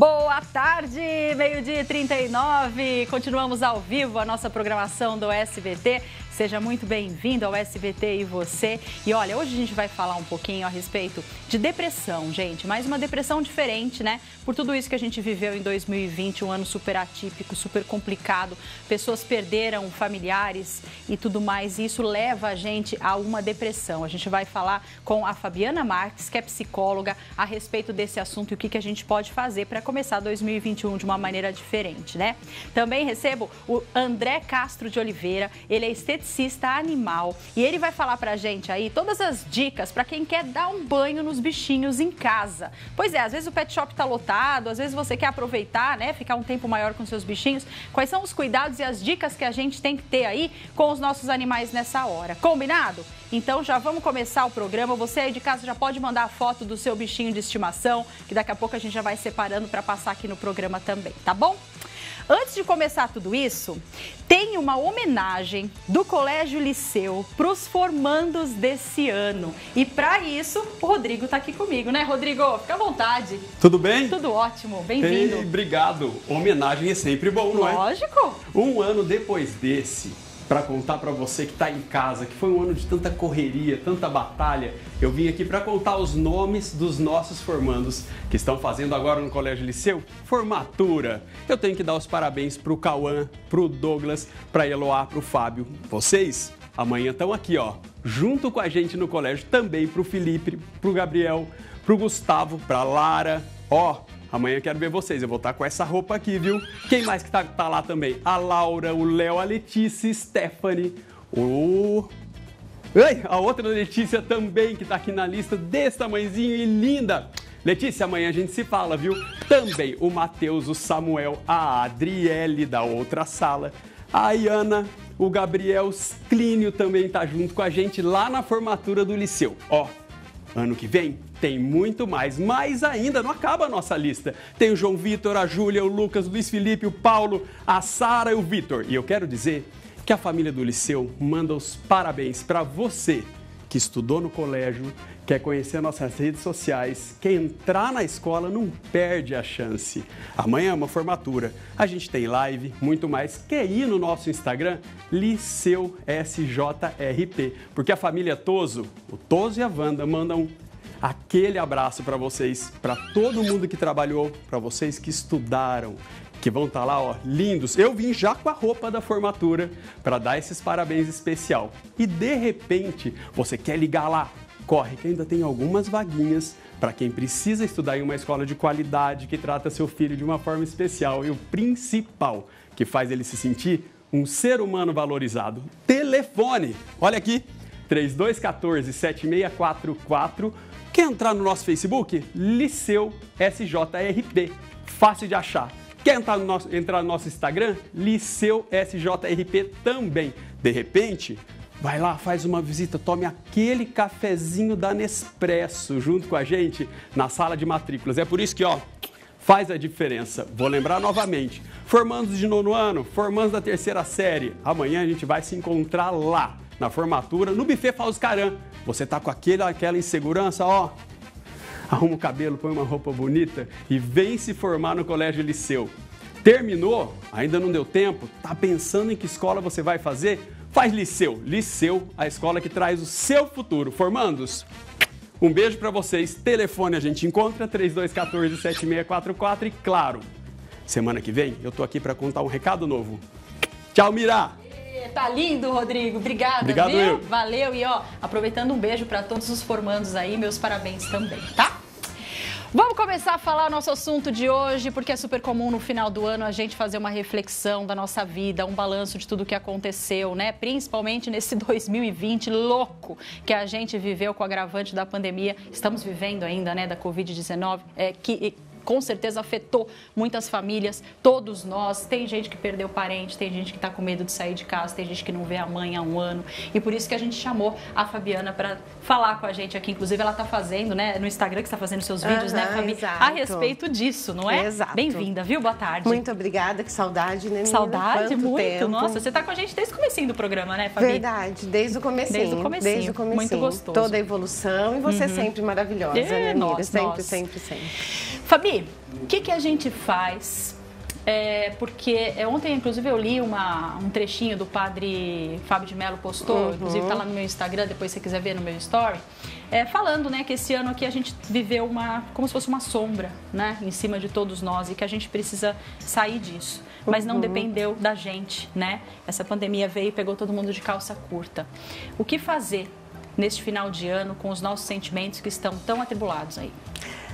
Boa tarde, meio-dia e 39. Continuamos ao vivo a nossa programação do SBT. Seja muito bem-vindo ao SBT e você. E olha, hoje a gente vai falar um pouquinho a respeito de depressão, gente. Mas uma depressão diferente, né? Por tudo isso que a gente viveu em 2020, um ano super atípico, super complicado. Pessoas perderam familiares e tudo mais. E isso leva a gente a uma depressão. A gente vai falar com a Fabiana Marques, que é psicóloga, a respeito desse assunto e o que a gente pode fazer para começar 2021 de uma maneira diferente, né? Também recebo o André Castro de Oliveira. Ele é esteticista animal e ele vai falar pra gente aí todas as dicas pra quem quer dar um banho nos bichinhos em casa. Pois é, às vezes o pet shop tá lotado, às vezes você quer aproveitar, né, ficar um tempo maior com seus bichinhos. Quais são os cuidados e as dicas que a gente tem que ter aí com os nossos animais nessa hora? Combinado? Então já vamos começar o programa. Você aí de casa já pode mandar a foto do seu bichinho de estimação, que daqui a pouco a gente já vai separando pra passar aqui no programa também, tá bom? Antes de começar tudo isso, tem uma homenagem do Colégio Liceu para os formandos desse ano. E para isso, o Rodrigo está aqui comigo, né, Rodrigo? Fica à vontade. Tudo bem? Tudo ótimo, bem-vindo. Obrigado. Homenagem é sempre bom, não é? Lógico. Um ano depois desse, para contar para você que está em casa, que foi um ano de tanta correria, tanta batalha, eu vim aqui para contar os nomes dos nossos formandos que estão fazendo agora no Colégio Liceu formatura. Eu tenho que dar os parabéns para o Cauã, para o Douglas, para a Eloá, para o Fábio. Vocês amanhã estão aqui, ó, junto com a gente no colégio, também para o Felipe, para o Gabriel, para o Gustavo, para a Lara. Ó, amanhã eu quero ver vocês, eu vou estar com essa roupa aqui, viu? Quem mais que tá lá também? A Laura, o Léo, a Letícia, Stephanie, o... Ai, a outra Letícia também, que tá aqui na lista, desse tamanhozinho e linda. Letícia, amanhã a gente se fala, viu? Também o Matheus, o Samuel, a Adriele da outra sala, a Iana, o Gabriel Clínio também tá junto com a gente lá na formatura do Liceu. Ó, ano que vem tem muito mais, mas ainda não acaba a nossa lista. Tem o João Vitor, a Júlia, o Lucas, o Luiz Felipe, o Paulo, a Sara e o Vitor. E eu quero dizer que a família do Liceu manda os parabéns para você que estudou no colégio, quer conhecer nossas redes sociais, quer entrar na escola, não perde a chance. Amanhã é uma formatura, a gente tem live, muito mais. Quer ir no nosso Instagram? Liceu SJRP, porque a família Toso, o Toso e a Wanda mandam aquele abraço para vocês, para todo mundo que trabalhou, para vocês que estudaram, que vão estar lá, ó, lindos. Eu vim já com a roupa da formatura para dar esses parabéns especial. E de repente, você quer ligar lá? Corre, que ainda tem algumas vaguinhas para quem precisa estudar em uma escola de qualidade, que trata seu filho de uma forma especial e o principal, que faz ele se sentir um ser humano valorizado. Telefone! Olha aqui, 3214-7644. Quer entrar no nosso Facebook? Liceu SJRP. Fácil de achar. Quer entrar no nosso Instagram? Liceu SJRP também. De repente, vai lá, faz uma visita, tome aquele cafezinho da Nespresso junto com a gente na sala de matrículas. É por isso que, ó, faz a diferença. Vou lembrar novamente, formandos de nono ano, formandos da terceira série, amanhã a gente vai se encontrar lá, na formatura, no buffet Fauscaran. Você tá com aquela insegurança, ó, arruma o cabelo, põe uma roupa bonita e vem se formar no Colégio Liceu. Terminou? Ainda não deu tempo? Tá pensando em que escola você vai fazer? Faz Liceu. Liceu, a escola que traz o seu futuro. Formandos, um beijo pra vocês. Telefone a gente encontra, 3214-7644. E claro, semana que vem eu tô aqui pra contar um recado novo. Tchau, Mirá! Tá lindo, Rodrigo. Obrigada. Obrigado, viu? Eu. Valeu. E ó, aproveitando, um beijo para todos os formandos aí, meus parabéns também, tá? Vamos começar a falar nosso assunto de hoje, porque é super comum no final do ano a gente fazer uma reflexão da nossa vida, um balanço de tudo que aconteceu, né? Principalmente nesse 2020 louco que a gente viveu com o agravante da pandemia. Estamos vivendo ainda, né, da Covid-19, que com certeza afetou muitas famílias, todos nós. Tem gente que perdeu parente, tem gente que está com medo de sair de casa, tem gente que não vê a mãe há um ano. E por isso que a gente chamou a Fabiana para falar com a gente aqui. Inclusive, ela está fazendo, né, no Instagram, que está fazendo seus vídeos, né, Fabi? Exato. A respeito disso, não é? Exato. Bem-vinda, viu? Boa tarde. Muito obrigada, que saudade, né, menina? Saudade, quanto muito. Tempo. Nossa, você está com a gente desde o comecinho do programa, né, Fabi? Verdade, desde o comecinho. Desde o comecinho. Muito gostoso. Toda a evolução e você sempre maravilhosa, né, amiga? Sempre. Fabi, o que a gente faz? Porque ontem, inclusive, eu li um trechinho do padre Fábio de Mello postou, inclusive tá lá no meu Instagram, depois se você quiser ver no meu story, falando, né, que esse ano aqui a gente viveu como se fosse uma sombra, né, em cima de todos nós, e que a gente precisa sair disso. Mas não dependeu da gente, né? Essa pandemia veio e pegou todo mundo de calça curta. O que fazer neste final de ano com os nossos sentimentos que estão tão atribulados aí?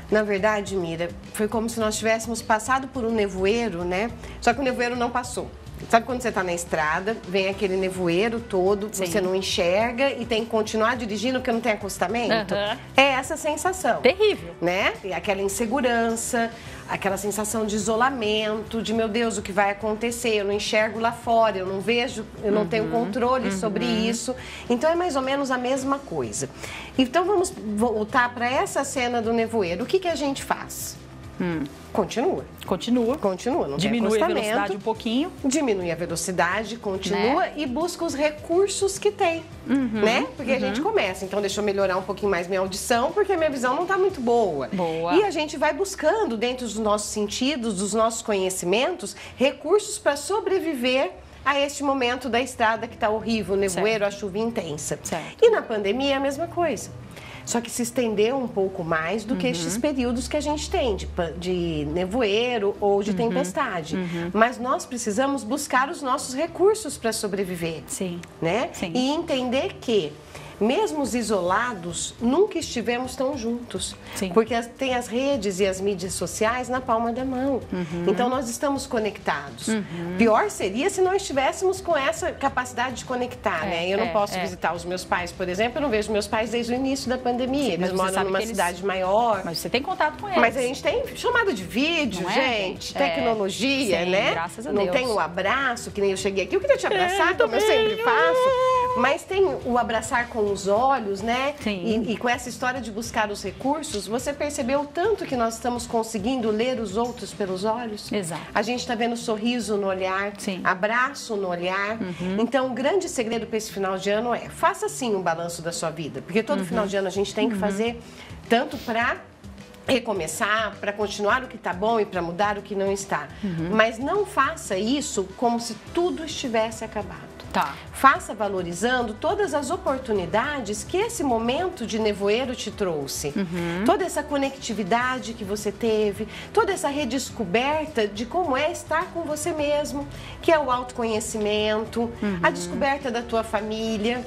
Na verdade, Mira, foi como se nós tivéssemos passado por um nevoeiro, né? Só que o nevoeiro não passou. Sabe quando você está na estrada, vem aquele nevoeiro todo, sim, você não enxerga e tem que continuar dirigindo porque não tem acostamento? É essa sensação. Terrível. Né? E aquela insegurança, aquela sensação de isolamento, de meu Deus, o que vai acontecer? Eu não enxergo lá fora, eu não vejo, eu não tenho controle sobre isso. Então é mais ou menos a mesma coisa. Então vamos voltar para essa cena do nevoeiro. O que que a gente faz? Continua, não diminui a velocidade um pouquinho. Diminui a velocidade, continua, né? E busca os recursos que tem, né? Porque a gente começa, então deixa eu melhorar um pouquinho mais minha audição, porque a minha visão não tá muito boa. E a gente vai buscando, dentro dos nossos sentidos, dos nossos conhecimentos, recursos para sobreviver a este momento da estrada que tá horrível, o nevoeiro, certo, a chuva intensa. Certo. E na pandemia é a mesma coisa. Só que se estendeu um pouco mais do que estes períodos que a gente tem, de nevoeiro ou de tempestade. Mas nós precisamos buscar os nossos recursos para sobreviver. Sim. Né? Sim. E entender que, mesmo os isolados, nunca estivemos tão juntos. Sim. Porque tem as redes e as mídias sociais na palma da mão. Então, nós estamos conectados. Pior seria se não estivéssemos com essa capacidade de conectar, né? Eu não posso visitar os meus pais, por exemplo. Eu não vejo meus pais desde o início da pandemia. Sim, eles moram numa cidade maior. Mas você tem contato com eles. Mas a gente tem chamada de vídeo, gente. Tecnologia, sim, né? Graças a Deus. Não tem o abraço, que nem eu cheguei aqui. Eu queria te abraçar, como eu sempre faço. Mas tem o abraçar com os olhos, né? E com essa história de buscar os recursos, você percebeu tanto que nós estamos conseguindo ler os outros pelos olhos? Exato. A gente está vendo sorriso no olhar, abraço no olhar. Então, o grande segredo para esse final de ano é, faça sim um balanço da sua vida, porque todo final de ano a gente tem que fazer, tanto para recomeçar, para continuar o que está bom e para mudar o que não está. Mas não faça isso como se tudo estivesse acabado. Tá. Faça valorizando todas as oportunidades que esse momento de nevoeiro te trouxe. Toda essa conectividade que você teve, toda essa redescoberta de como é estar com você mesmo, que é o autoconhecimento, a descoberta da tua família,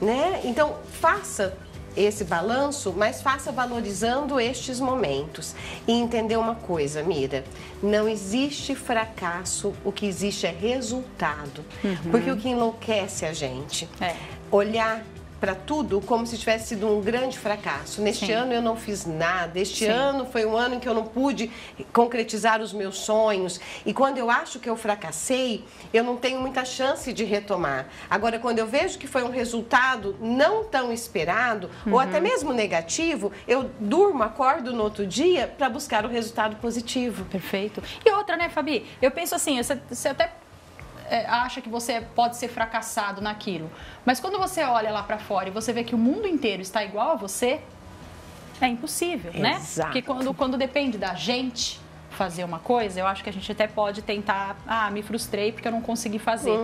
né? Então, faça esse balanço, mas faça valorizando estes momentos. E entender uma coisa, Mira, não existe fracasso, o que existe é resultado. Porque o que enlouquece a gente é olhar para tudo como se tivesse sido um grande fracasso. Neste ano eu não fiz nada, este ano foi um ano em que eu não pude concretizar os meus sonhos. E quando eu acho que eu fracassei, eu não tenho muita chance de retomar. Agora, quando eu vejo que foi um resultado não tão esperado, ou até mesmo negativo, eu durmo, acordo no outro dia para buscar o resultado positivo. Perfeito. E outra, né, Fabi? Eu penso assim, você até acha que você pode ser fracassado naquilo, mas quando você olha lá pra fora e você vê que o mundo inteiro está igual a você, é impossível, né? Porque quando depende da gente fazer uma coisa, eu acho que a gente até pode tentar, me frustrei porque eu não consegui fazer,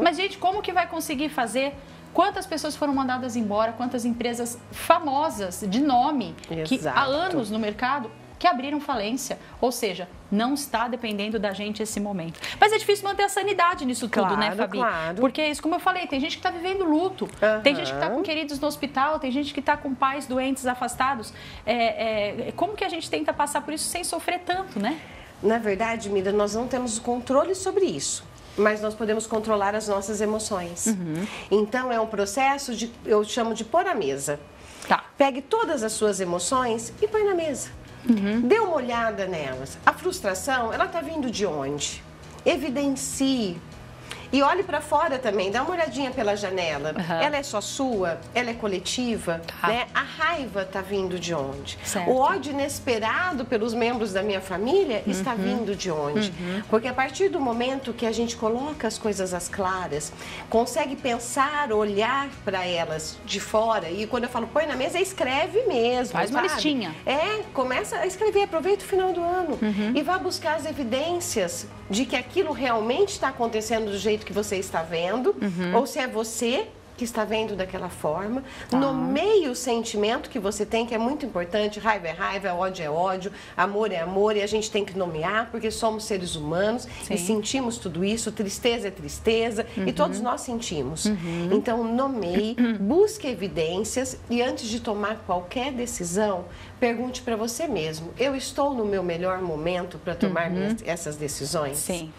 mas gente, como que vai conseguir fazer? Quantas pessoas foram mandadas embora, quantas empresas famosas, de nome, que há anos no mercado, que abriram falência, ou seja, não está dependendo da gente esse momento. Mas é difícil manter a sanidade nisso tudo, né, Fabi? Claro. Porque isso, como eu falei, tem gente que está vivendo luto, tem gente que está com queridos no hospital, tem gente que está com pais doentes, afastados. Como que a gente tenta passar por isso sem sofrer tanto, né? Na verdade, Mira, nós não temos controle sobre isso, mas nós podemos controlar as nossas emoções. Então, é um processo de, eu chamo de pôr à mesa. Pegue todas as suas emoções e põe na mesa. Dê uma olhada nelas. A frustração, ela está vindo de onde? Evidencie. E olhe para fora também, dá uma olhadinha pela janela. Uhum. Ela é só sua? Ela é coletiva? Tá. Né? A raiva está vindo de onde? Certo. O ódio inesperado pelos membros da minha família está vindo de onde? Uhum. Porque a partir do momento que a gente coloca as coisas às claras, consegue pensar, olhar para elas de fora. E quando eu falo põe na mesa, escreve mesmo. Faz uma listinha. É, começa a escrever, aproveita o final do ano. Uhum. E vá buscar as evidências de que aquilo realmente está acontecendo do jeito que você está vendo, ou se é você que está vendo daquela forma. Nomeie o sentimento que você tem, que é muito importante. Raiva é raiva, ódio é ódio, amor é amor, e a gente tem que nomear, porque somos seres humanos e sentimos tudo isso. Tristeza é tristeza, e todos nós sentimos. Então, nomeie, busque evidências, e antes de tomar qualquer decisão, pergunte para você mesmo: eu estou no meu melhor momento para tomar essas decisões? Sim.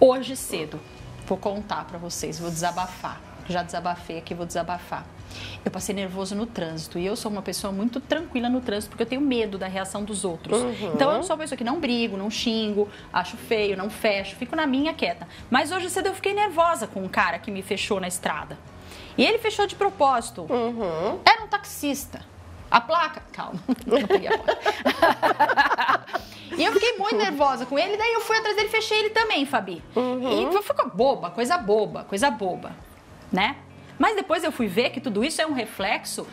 Hoje cedo, vou contar para vocês, vou desabafar. Já desabafei aqui, vou desabafar. Eu passei nervoso no trânsito, e eu sou uma pessoa muito tranquila no trânsito, porque eu tenho medo da reação dos outros. Então eu sou uma pessoa que não brigo, não xingo, acho feio, não fecho, fico na minha quieta. Mas hoje cedo eu fiquei nervosa com um cara que me fechou na estrada. E ele fechou de propósito. Era um taxista. A placa... Calma, não peguei a placa. E eu fiquei muito nervosa com ele, daí eu fui atrás dele e fechei ele também, Fabi. E eu fico boba, coisa boba, coisa boba. Né? Mas depois eu fui ver que tudo isso é um reflexo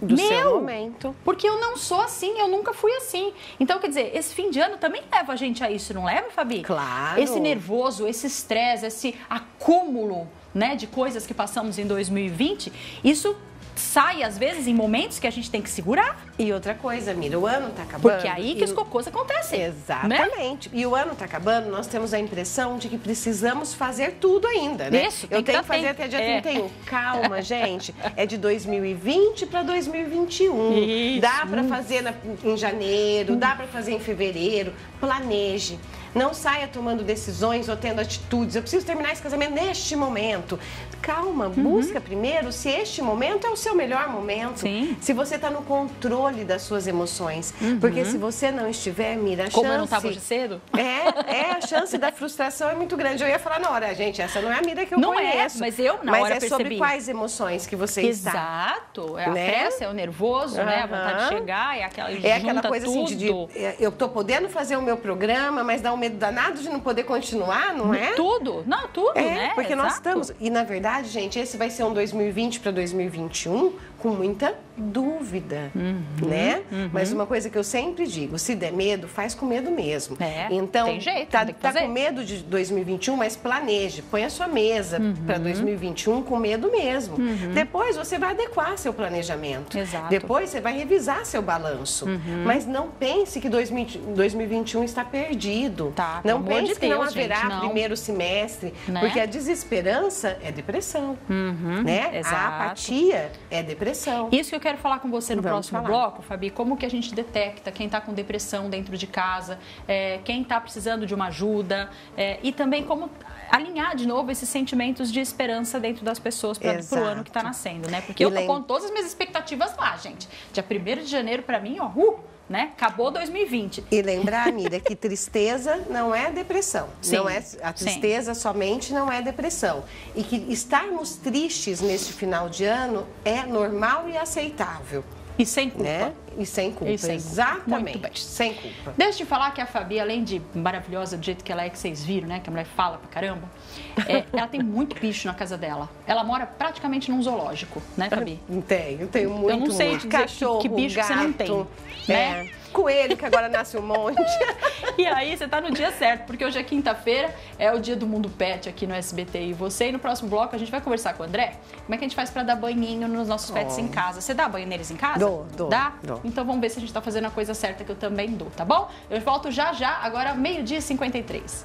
do seu momento. Porque eu não sou assim, eu nunca fui assim. Então, quer dizer, esse fim de ano também leva a gente a isso, não leva, Fabi? Claro. Esse nervoso, esse estresse, esse acúmulo, né, de coisas que passamos em 2020, isso sai, às vezes, em momentos que a gente tem que segurar. E outra coisa, Mira, o ano tá acabando. Porque é aí que os cocôs acontecem. Exatamente. Né? E o ano tá acabando, nós temos a impressão de que precisamos fazer tudo ainda, né? Isso, eu tenho que fazer até dia 31. Calma, gente. É de 2020 para 2021. Isso. Dá para fazer em janeiro, dá para fazer em fevereiro. Planeje. Não saia tomando decisões ou tendo atitudes. Eu preciso terminar esse casamento neste momento. Calma, busca primeiro se este momento é o seu melhor momento. Sim. Se você está no controle das suas emoções. Porque se você não estiver, Mira, a Como eu não estava hoje cedo? É, a chance da frustração é muito grande. Eu ia falar na hora, gente, essa não é a Mira que eu conheço. Não é, mas eu na hora percebi. Mas é sobre quais emoções que você está. Exato. É a pressa, é o nervoso, né? A vontade de chegar, é aquela junta tudo. É aquela coisa assim de eu tô podendo fazer o meu programa, mas dá um medo danado de não poder continuar, não é? Tudo, não, tudo, né? Porque nós estamos, e na verdade, gente, esse vai ser um 2020 para 2021 com muita dúvida, né? Mas uma coisa que eu sempre digo, se der medo, faz com medo mesmo. Então, tem jeito, tá com medo de 2021, mas planeje, põe a sua mesa para 2021 com medo mesmo. Depois você vai adequar seu planejamento. Exato. Depois você vai revisar seu balanço. Mas não pense que 2021 está perdido. Tá, não pense que não haverá primeiro semestre, né? Porque a desesperança é depressão, né? Exato. A apatia é depressão. Isso que eu quero falar com você no próximo bloco, Fabi, como que a gente detecta quem está com depressão dentro de casa, quem está precisando de uma ajuda, e também como alinhar de novo esses sentimentos de esperança dentro das pessoas para o ano que está nascendo, né? Porque eu ponho todas as minhas expectativas lá, gente. Dia 1º de janeiro, para mim, ó, né? Acabou 2020. E lembrar, Mira, que tristeza não é depressão. Sim, não é, a tristeza somente não é depressão. E que estarmos tristes neste final de ano é normal e aceitável. E sem culpa. Né? E sem culpa, exatamente. Sem culpa. Deixa eu te falar que a Fabi, além de maravilhosa do jeito que ela é, que vocês viram, né? Que a mulher fala pra caramba. Ela tem muito bicho na casa dela. Ela mora praticamente num zoológico, né, Fabi? Tenho muito. Eu não sei te dizer cachorro, que bicho gato, que você não tem, né? Coelho, que agora nasce um monte. E aí, você tá no dia certo, porque hoje é quinta-feira, é o dia do Mundo Pet aqui no SBT e você. E no próximo bloco a gente vai conversar com o André. Como é que a gente faz pra dar banhinho nos nossos pets em casa? Você dá banho neles em casa? Dou. Dá? Dou. Então vamos ver se a gente tá fazendo a coisa certa, que eu também dou, tá bom? Eu volto já, agora 12h53.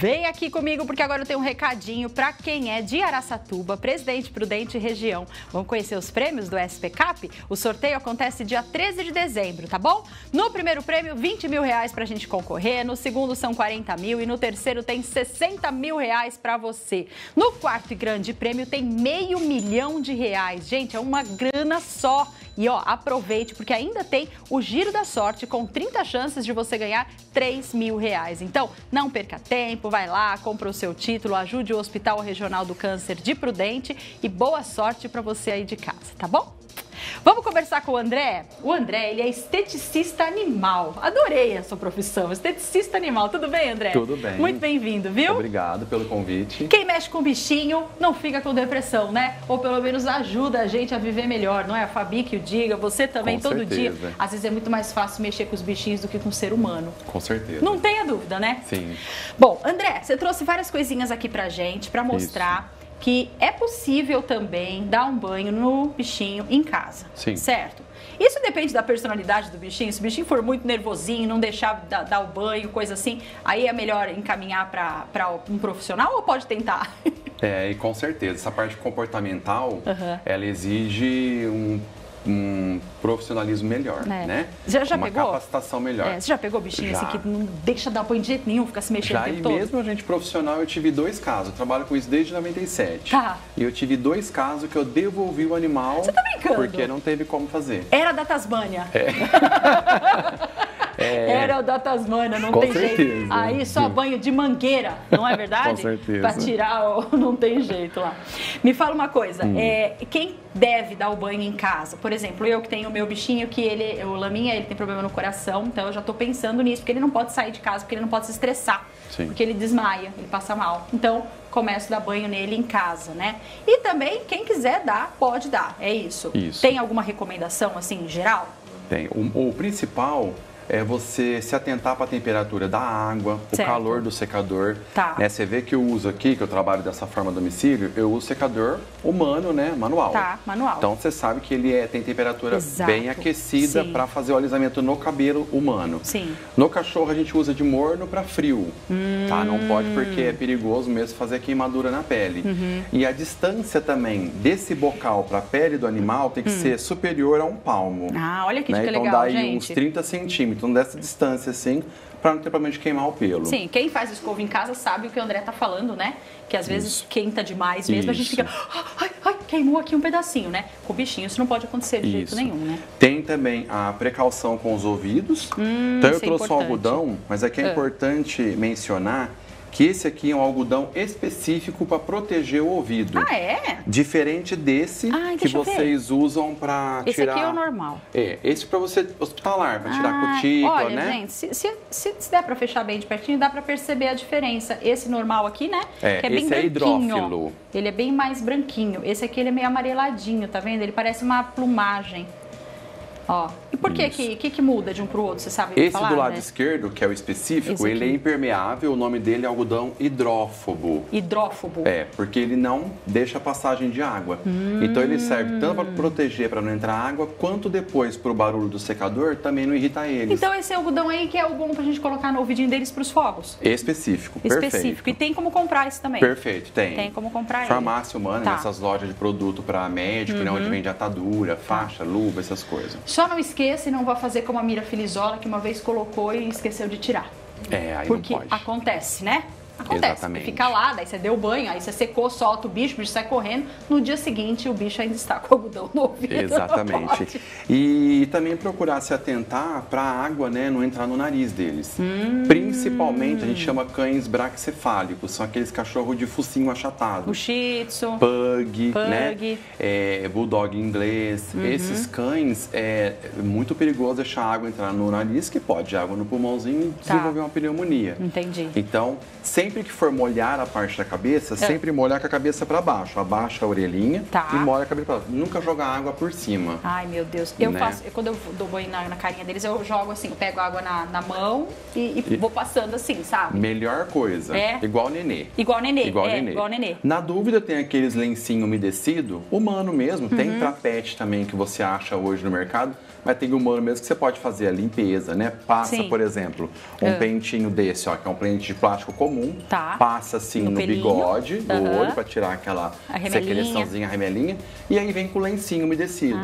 Vem aqui comigo porque agora eu tenho um recadinho para quem é de Araçatuba, Presidente Prudente e região. Vão conhecer os prêmios do SPCAP? O sorteio acontece dia 13 de dezembro, tá bom? No primeiro prêmio, R$20 mil pra gente concorrer, no segundo são R$40 mil e no terceiro tem R$60 mil pra você. No quarto e grande prêmio tem R$500 mil. Gente, é uma grana só. E ó, aproveite porque ainda tem o Giro da Sorte com 30 chances de você ganhar R$3 mil. Então, não perca tempo, vai lá, compra o seu título, ajude o Hospital Regional do Câncer de Prudente e boa sorte pra você aí de casa, tá bom? Vamos conversar com o André? O André, ele é esteticista animal. Adorei a sua profissão, esteticista animal. Tudo bem, André? Tudo bem. Muito bem-vindo, viu? Obrigado pelo convite. Quem mexe com bichinho não fica com depressão, né? Ou pelo menos ajuda a gente a viver melhor, não é? A Fabi que o diga, você também, com todo certeza. Dia. Às vezes é muito mais fácil mexer com os bichinhos do que com o ser humano. Com certeza. Não tenha dúvida, né? Sim. Bom, André, você trouxe várias coisinhas aqui pra gente, pra mostrar... Isso. Que é possível também dar um banho no bichinho em casa, sim, certo? Isso depende da personalidade do bichinho. Se o bichinho for muito nervosinho, não deixar dar o banho, coisa assim, aí é melhor encaminhar para um profissional ou pode tentar? É, e com certeza. Essa parte comportamental, ela exige um profissionalismo melhor, né? Já uma pegou? Capacitação melhor. É, você já pegou bichinho assim que não deixa dar banho de jeito nenhum, fica se mexendo o tempo todo? Mesmo a gente profissional, eu tive 2 casos. Eu trabalho com isso desde 97. Tá. E eu tive 2 casos que eu devolvi o animal... Você tá brincando? Porque não teve como fazer. Era da Tasmânia. É. Era da Tasmânia, não tem jeito. Aí só banho de mangueira, não é verdade? Com certeza. Pra tirar, não tem jeito lá. Me fala uma coisa, quem deve dar o banho em casa? Por exemplo, eu que tenho o meu bichinho, que ele, o Laminha, ele tem problema no coração, então eu já tô pensando nisso, porque ele não pode sair de casa, porque ele não pode se estressar, sim, porque ele desmaia, ele passa mal. Então, começo a dar banho nele em casa, né? E também, quem quiser dar, pode dar, é isso. Isso. Tem alguma recomendação, assim, em geral? Tem. O principal... é você se atentar para a temperatura da água, certo, o calor do secador. Tá. Né? Você vê que eu uso aqui, que eu trabalho dessa forma domicílio, eu uso secador humano, né? Manual. Tá, manual. Então você sabe que ele tem temperatura, exato, bem aquecida para fazer o alisamento no cabelo humano. Sim. No cachorro a gente usa de morno para frio. Tá? Não pode porque é perigoso mesmo fazer queimadura na pele. Uhum. E a distância também desse bocal para a pele do animal tem que ser superior a um palmo. Ah, olha que dica, né? Então, legal, gente. Então dá aí uns 30 centímetros. Então, dessa distância, assim, para não ter problema de queimar o pelo. Sim, quem faz escova em casa sabe o que o André tá falando, né? Que às vezes quenta demais mesmo, a gente fica... Ai, ai, queimou aqui um pedacinho, né? Com o bichinho isso não pode acontecer de jeito nenhum, né? Tem também a precaução com os ouvidos. Então eu trouxe um algodão, mas aqui é importante mencionar que esse aqui é um algodão específico para proteger o ouvido. Ah, é? Diferente desse que vocês usam para tirar... Esse aqui é o normal. É, esse para você hospitalar, para tirar cutícula, olha, né? Olha, gente, se der para fechar bem de pertinho, dá para perceber a diferença. Esse normal aqui, né? É, que é bem branquinho. É hidrófilo. Ele é bem mais branquinho. Esse aqui ele é meio amareladinho, tá vendo? Ele parece uma plumagem. Ó, e por que muda de um para o outro, você sabe falar? Esse do lado esquerdo, que é o específico, ele é impermeável, o nome dele é algodão hidrófobo. Hidrófobo. É, porque ele não deixa passagem de água. Então ele serve tanto para proteger, para não entrar água, quanto depois para o barulho do secador também não irritar eles. Então esse algodão aí que é o bom para a gente colocar no ouvidinho deles para os fogos? Específico, perfeito. Específico, e tem como comprar esse também? Perfeito, tem. Tem como comprar ele. Farmácia humana, nessas lojas de produto para médico, né, onde vende atadura, faixa, luva, essas coisas. Só não esqueça e não vá fazer como a Mira Filizola, que uma vez colocou e esqueceu de tirar. É, aí porque não pode. Acontece, né? Acontece. Exatamente. Fica lá, daí você deu banho, aí você secou, solta o bicho sai correndo. No dia seguinte, o bicho ainda está com o algodão no ouvido. Exatamente. E também procurar se atentar para a água, né, não entrar no nariz deles. Principalmente, a gente chama cães braxcefálicos, são aqueles cachorros de focinho achatado. O shih tzu, pug, né? Bulldog inglês. Esses cães, é muito perigoso deixar a água entrar no nariz, que pode água no pulmãozinho e desenvolver uma pneumonia. Entendi. Então, sempre que for molhar a parte da cabeça, sempre molhar com a cabeça para baixo. Abaixa a orelhinha e molha a cabeça para baixo. Nunca jogar água por cima. Ai, meu Deus. Eu faço, quando eu dou banho na carinha deles, eu jogo assim, eu pego água na mão e vou passando assim, sabe? Melhor coisa. É. Igual nenê. Igual nenê. Igual nenê. Igual nenê. Na dúvida, tem aqueles lencinhos umedecidos, humano mesmo. Tem trapete também que você acha hoje no mercado, mas tem humano mesmo que você pode fazer a limpeza, né? Passa, por exemplo, um pentinho desse, ó, que é um pente de plástico comum. tá. Passa assim no bigode, no olho, para tirar aquela secreçãozinha, a remelinha. E aí vem com o lencinho umedecido,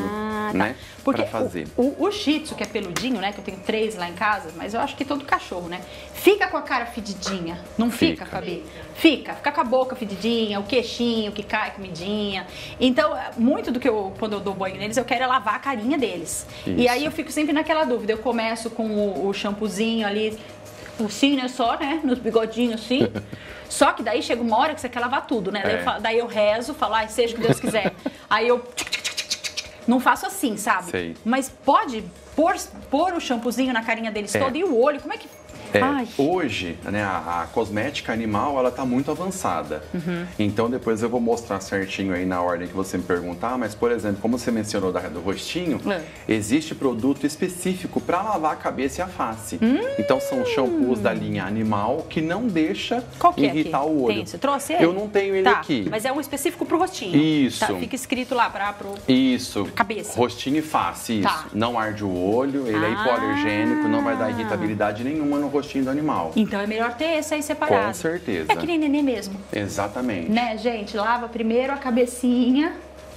né? Tá. Porque pra fazer. O shih tzu, que é peludinho, né? Que eu tenho 3 lá em casa, mas eu acho que todo cachorro, né? Fica com a cara fedidinha. Não fica, Fabi? Fica. Fica com a boca fedidinha, o queixinho que cai, comidinha. Então, muito do que eu, quando eu dou banho neles, eu quero é lavar a carinha deles. Isso. E aí eu fico sempre naquela dúvida. Eu começo com o shampoozinho ali, cursinho, né? Só, né? Nos bigodinhos, assim. Só que daí chega uma hora que você quer lavar tudo, né? Daí eu rezo, falo, ai, seja o que Deus quiser. Aí eu... Não faço assim, sabe? Sei. Mas pode pôr o shampoozinho na carinha deles todo e o olho, como é que... Hoje, né, a cosmética animal, ela tá muito avançada. Então, depois eu vou mostrar certinho aí na ordem que você me perguntar. Mas, por exemplo, como você mencionou do rostinho, existe produto específico para lavar a cabeça e a face. Então, são shampoos da linha animal que não deixa irritar o olho. Tem, você trouxe ele? Eu não tenho ele aqui. Mas é um específico pro rostinho. Isso. Tá, fica escrito lá para cabeça. Rostinho e face, isso. Tá. Não arde o olho, ele é hipoalergênico, não vai dar irritabilidade nenhuma no rostinho do animal. Então é melhor ter esse aí separado. Com certeza. É que nem neném mesmo. Exatamente. Né, gente? Lava primeiro a cabecinha.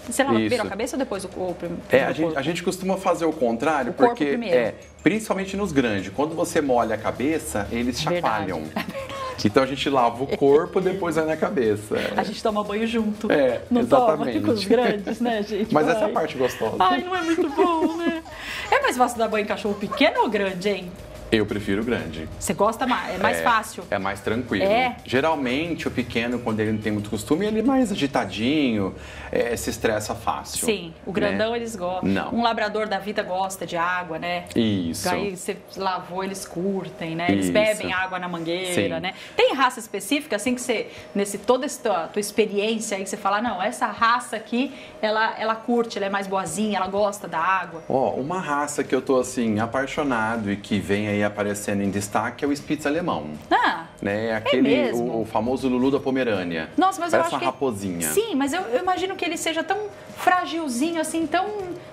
Você lava primeiro a cabeça ou depois o primeiro? A gente costuma fazer o contrário, porque principalmente nos grandes. Quando você molha a cabeça, eles chacoalham. Então a gente lava o corpo, depois vai na cabeça. A gente toma banho junto. Não exatamente. Toma com os grandes, né, gente? Mas essa parte gostosa. Ai, não é muito bom, né? É mais fácil dar banho em cachorro pequeno ou grande, hein? Eu prefiro o grande. Você gosta mais? É mais fácil? É mais tranquilo. Geralmente, o pequeno, quando ele não tem muito costume, ele é mais agitadinho, se estressa fácil. Sim, o grandão eles gostam. Não. Um labrador da vida gosta de água, né? Isso. Aí você lavou, eles curtem, né? Eles bebem água na mangueira, né? Tem raça específica, assim, que você, toda essa tua experiência aí, que você fala, não, essa raça aqui, ela curte, ela é mais boazinha, ela gosta da água. Ó, uma raça que eu tô, assim, apaixonado e que vem aí aparecendo em destaque é o Spitz alemão. Né? Aquele, o famoso Lulu da Pomerânia. Nossa, mas parece eu acho uma raposinha. Sim, mas eu imagino que ele seja tão fragilzinho, assim, tão,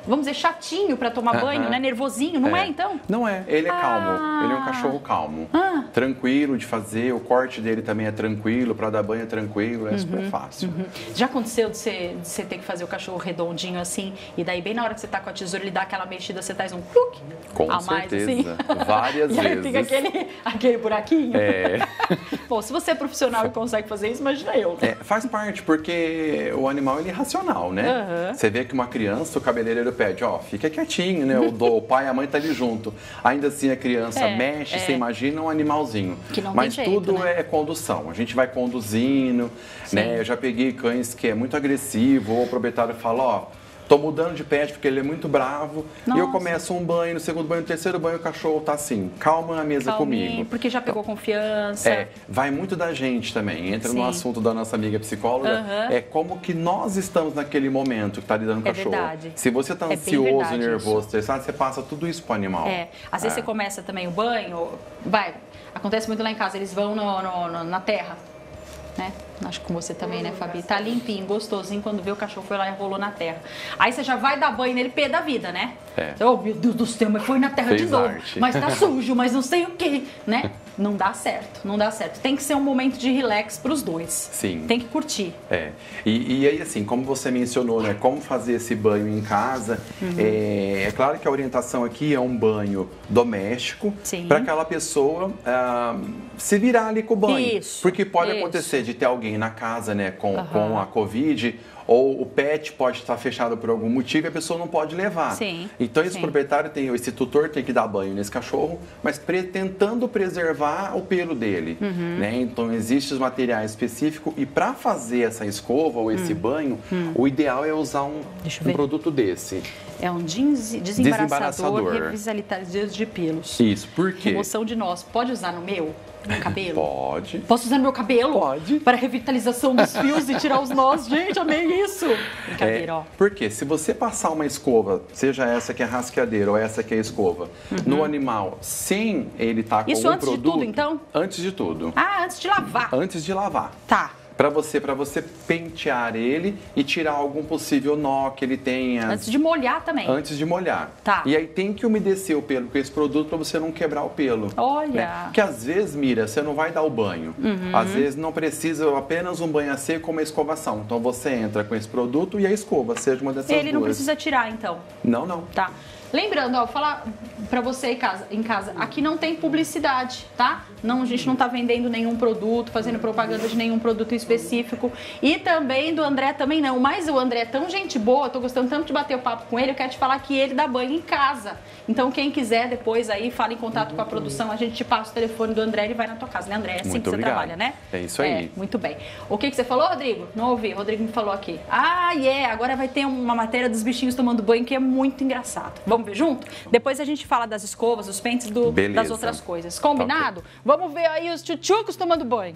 vamos dizer, chatinho para tomar banho, né? Nervosinho, não é então? Não é, ele é calmo, ele é um cachorro calmo. Tranquilo de fazer, o corte dele também é tranquilo, para dar banho é tranquilo, é super fácil. Já aconteceu de você ter que fazer o cachorro redondinho assim, e daí bem na hora que você tá com a tesoura, ele dá aquela mexida, você faz um cluque a mais, assim? Com certeza, várias vezes. E aí fica aquele buraquinho. Bom, se você é profissional e consegue fazer isso, imagina eu. Faz parte, porque o animal, ele é racional, né? Você vê que uma criança, o cabeleireiro pede, ó, fica quietinho, né? O pai e a mãe tá ali junto. Ainda assim, a criança mexe, você imagina um animalzinho. Que não tem jeito, tudo né? É condução. A gente vai conduzindo, né? Eu já peguei cães que é muito agressivo, ou o proprietário fala, ó, tô mudando de pet porque ele é muito bravo. Nossa. E eu começo um banho, no segundo banho, no terceiro banho, o cachorro tá assim, calma na mesa comigo. Porque já pegou confiança. Vai muito da gente também. Entra no assunto da nossa amiga psicóloga. É como que nós estamos naquele momento que tá lidando com o cachorro. Verdade. Se você tá ansioso, nervoso, estressado, você passa tudo isso pro animal. Às vezes você começa também o banho, acontece muito lá em casa, eles vão na terra, né? Acho que com você também, né, Fabi? Tá limpinho, gostosinho, quando vê o cachorro foi lá e enrolou na terra. Aí você já vai dar banho nele, pé da vida, né? Oh, meu Deus do céu, mas foi na terra de novo. Mas tá sujo, mas não sei o quê, né? Não dá certo, não dá certo. Tem que ser um momento de relax pros dois. Sim. Tem que curtir. E aí, assim, como você mencionou, né, como fazer esse banho em casa, é claro que a orientação aqui é um banho doméstico para aquela pessoa se virar ali com o banho. Isso. Porque pode acontecer de ter alguém na casa, né, com a Covid, ou o pet pode estar fechado por algum motivo e a pessoa não pode levar. Então esse proprietário, esse tutor tem que dar banho nesse cachorro, mas tentando preservar o pelo dele. Né? Então existem os materiais específicos e para fazer essa escova ou esse banho, o ideal é usar um produto desse. É um desembaraçador revitalizador de pelos. Isso, por quê? Remoção de nós. Pode usar no meu? No cabelo? Pode. Posso usar no meu cabelo? Pode. Para revitalização dos fios e tirar os nós. Gente, amei isso. Brincadeira, ó. Porque se você passar uma escova, seja essa que é rasqueadeira ou essa que é escova, no animal, sem ele estar com um produto... Isso antes de tudo, então? Antes de tudo. Ah, antes de lavar. Antes de lavar. Tá. para você pentear ele e tirar algum possível nó que ele tenha. Antes de molhar também. Antes de molhar. Tá. E aí tem que umedecer o pelo com esse produto para você não quebrar o pelo. Olha. Né? Porque às vezes, Mira, você não vai dar o banho. Uhum. Às vezes não precisa apenas um banho a seco ou uma escovação. Então você entra com esse produto e a escova, seja uma dessas duas. Ele não precisa tirar então? Não, não. Tá. Lembrando, ó, vou falar pra você em casa, aqui não tem publicidade, tá? Não, a gente não tá vendendo nenhum produto, fazendo propaganda de nenhum produto específico. E também do André também não, mas o André é tão gente boa, tô gostando tanto de bater o papo com ele, eu quero te falar que ele dá banho em casa. Então quem quiser depois aí, fala em contato com a produção, a gente te passa o telefone do André, ele vai na tua casa, né, André? É assim muito que obrigado. Você trabalha, né? É isso aí. É, muito bem. O que que você falou, Rodrigo? Não ouvi, o Rodrigo me falou aqui. Ah, agora vai ter uma matéria dos bichinhos tomando banho que é muito engraçado. Vamos junto? Depois a gente fala das escovas, dos pentes, das outras coisas. Combinado? Okay. Vamos ver aí os tchutchucos tomando banho.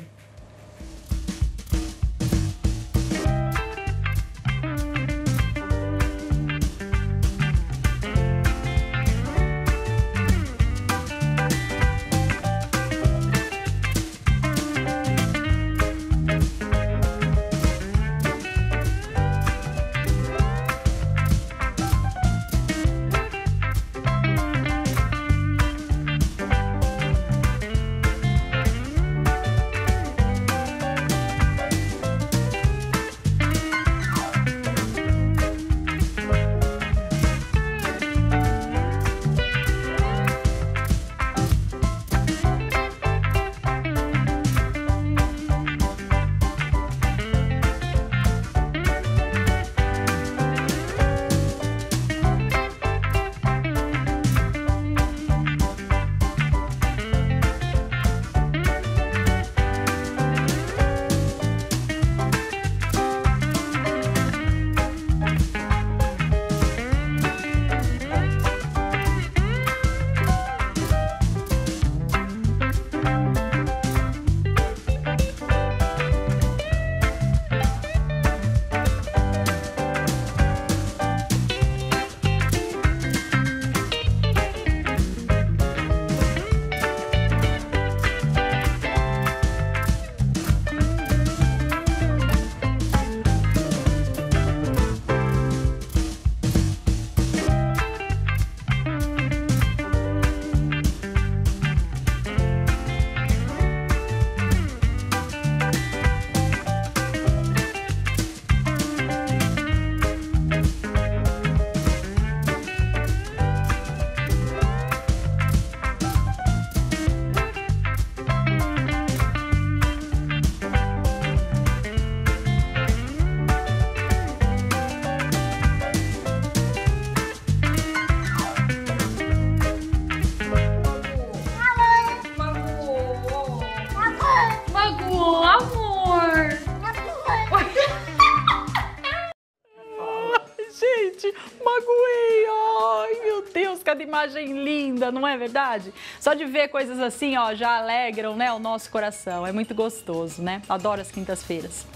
Imagem linda, não é verdade? Só de ver coisas assim, ó, já alegram, né, o nosso coração. É muito gostoso, né? Adoro as quintas-feiras.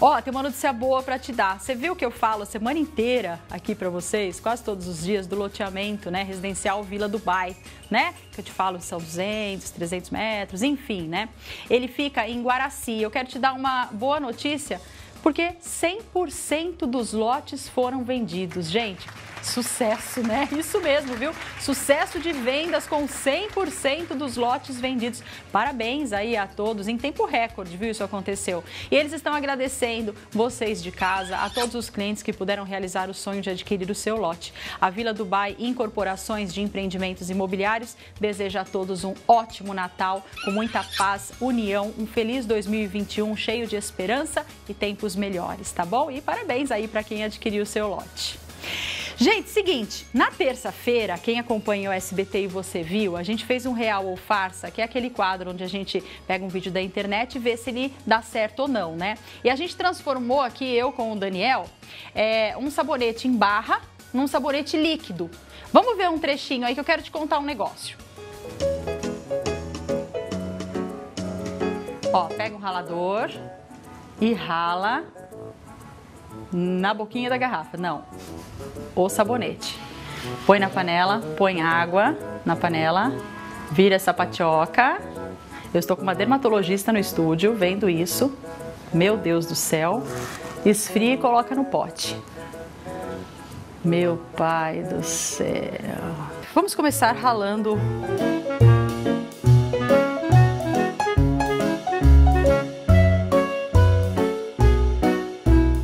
Ó, tem uma notícia boa pra te dar. Você viu que eu falo a semana inteira aqui pra vocês, quase todos os dias, do loteamento, né, residencial Vila Dubai, né? Que eu te falo, são 200, 300 metros, enfim, né? Ele fica em Guaraci. Eu quero te dar uma boa notícia, porque 100% dos lotes foram vendidos, gente. Sucesso, né? Isso mesmo, viu? Sucesso de vendas com 100% dos lotes vendidos. Parabéns aí a todos, em tempo recorde, viu? Isso aconteceu. E eles estão agradecendo vocês de casa, a todos os clientes que puderam realizar o sonho de adquirir o seu lote. A Vila Dubai Incorporações de Empreendimentos Imobiliários deseja a todos um ótimo Natal, com muita paz, união, um feliz 2021 cheio de esperança e tempos melhores, tá bom? E parabéns aí para quem adquiriu o seu lote. Gente, seguinte, na terça-feira, quem acompanha o SBT e você viu, a gente fez um real ou farsa, que é aquele quadro onde a gente pega um vídeo da internet e vê se ele dá certo ou não, né? E a gente transformou aqui, eu com o Daniel, um sabonete em barra num sabonete líquido. Vamos ver um trechinho aí que eu quero te contar um negócio. Ó, pega um ralador e rala na boquinha da garrafa, não. O sabonete. Põe na panela, põe água na panela, vira essa patioca. Eu estou com uma dermatologista no estúdio vendo isso. Meu Deus do céu. Esfria e coloca no pote. Meu pai do céu. Vamos começar ralando.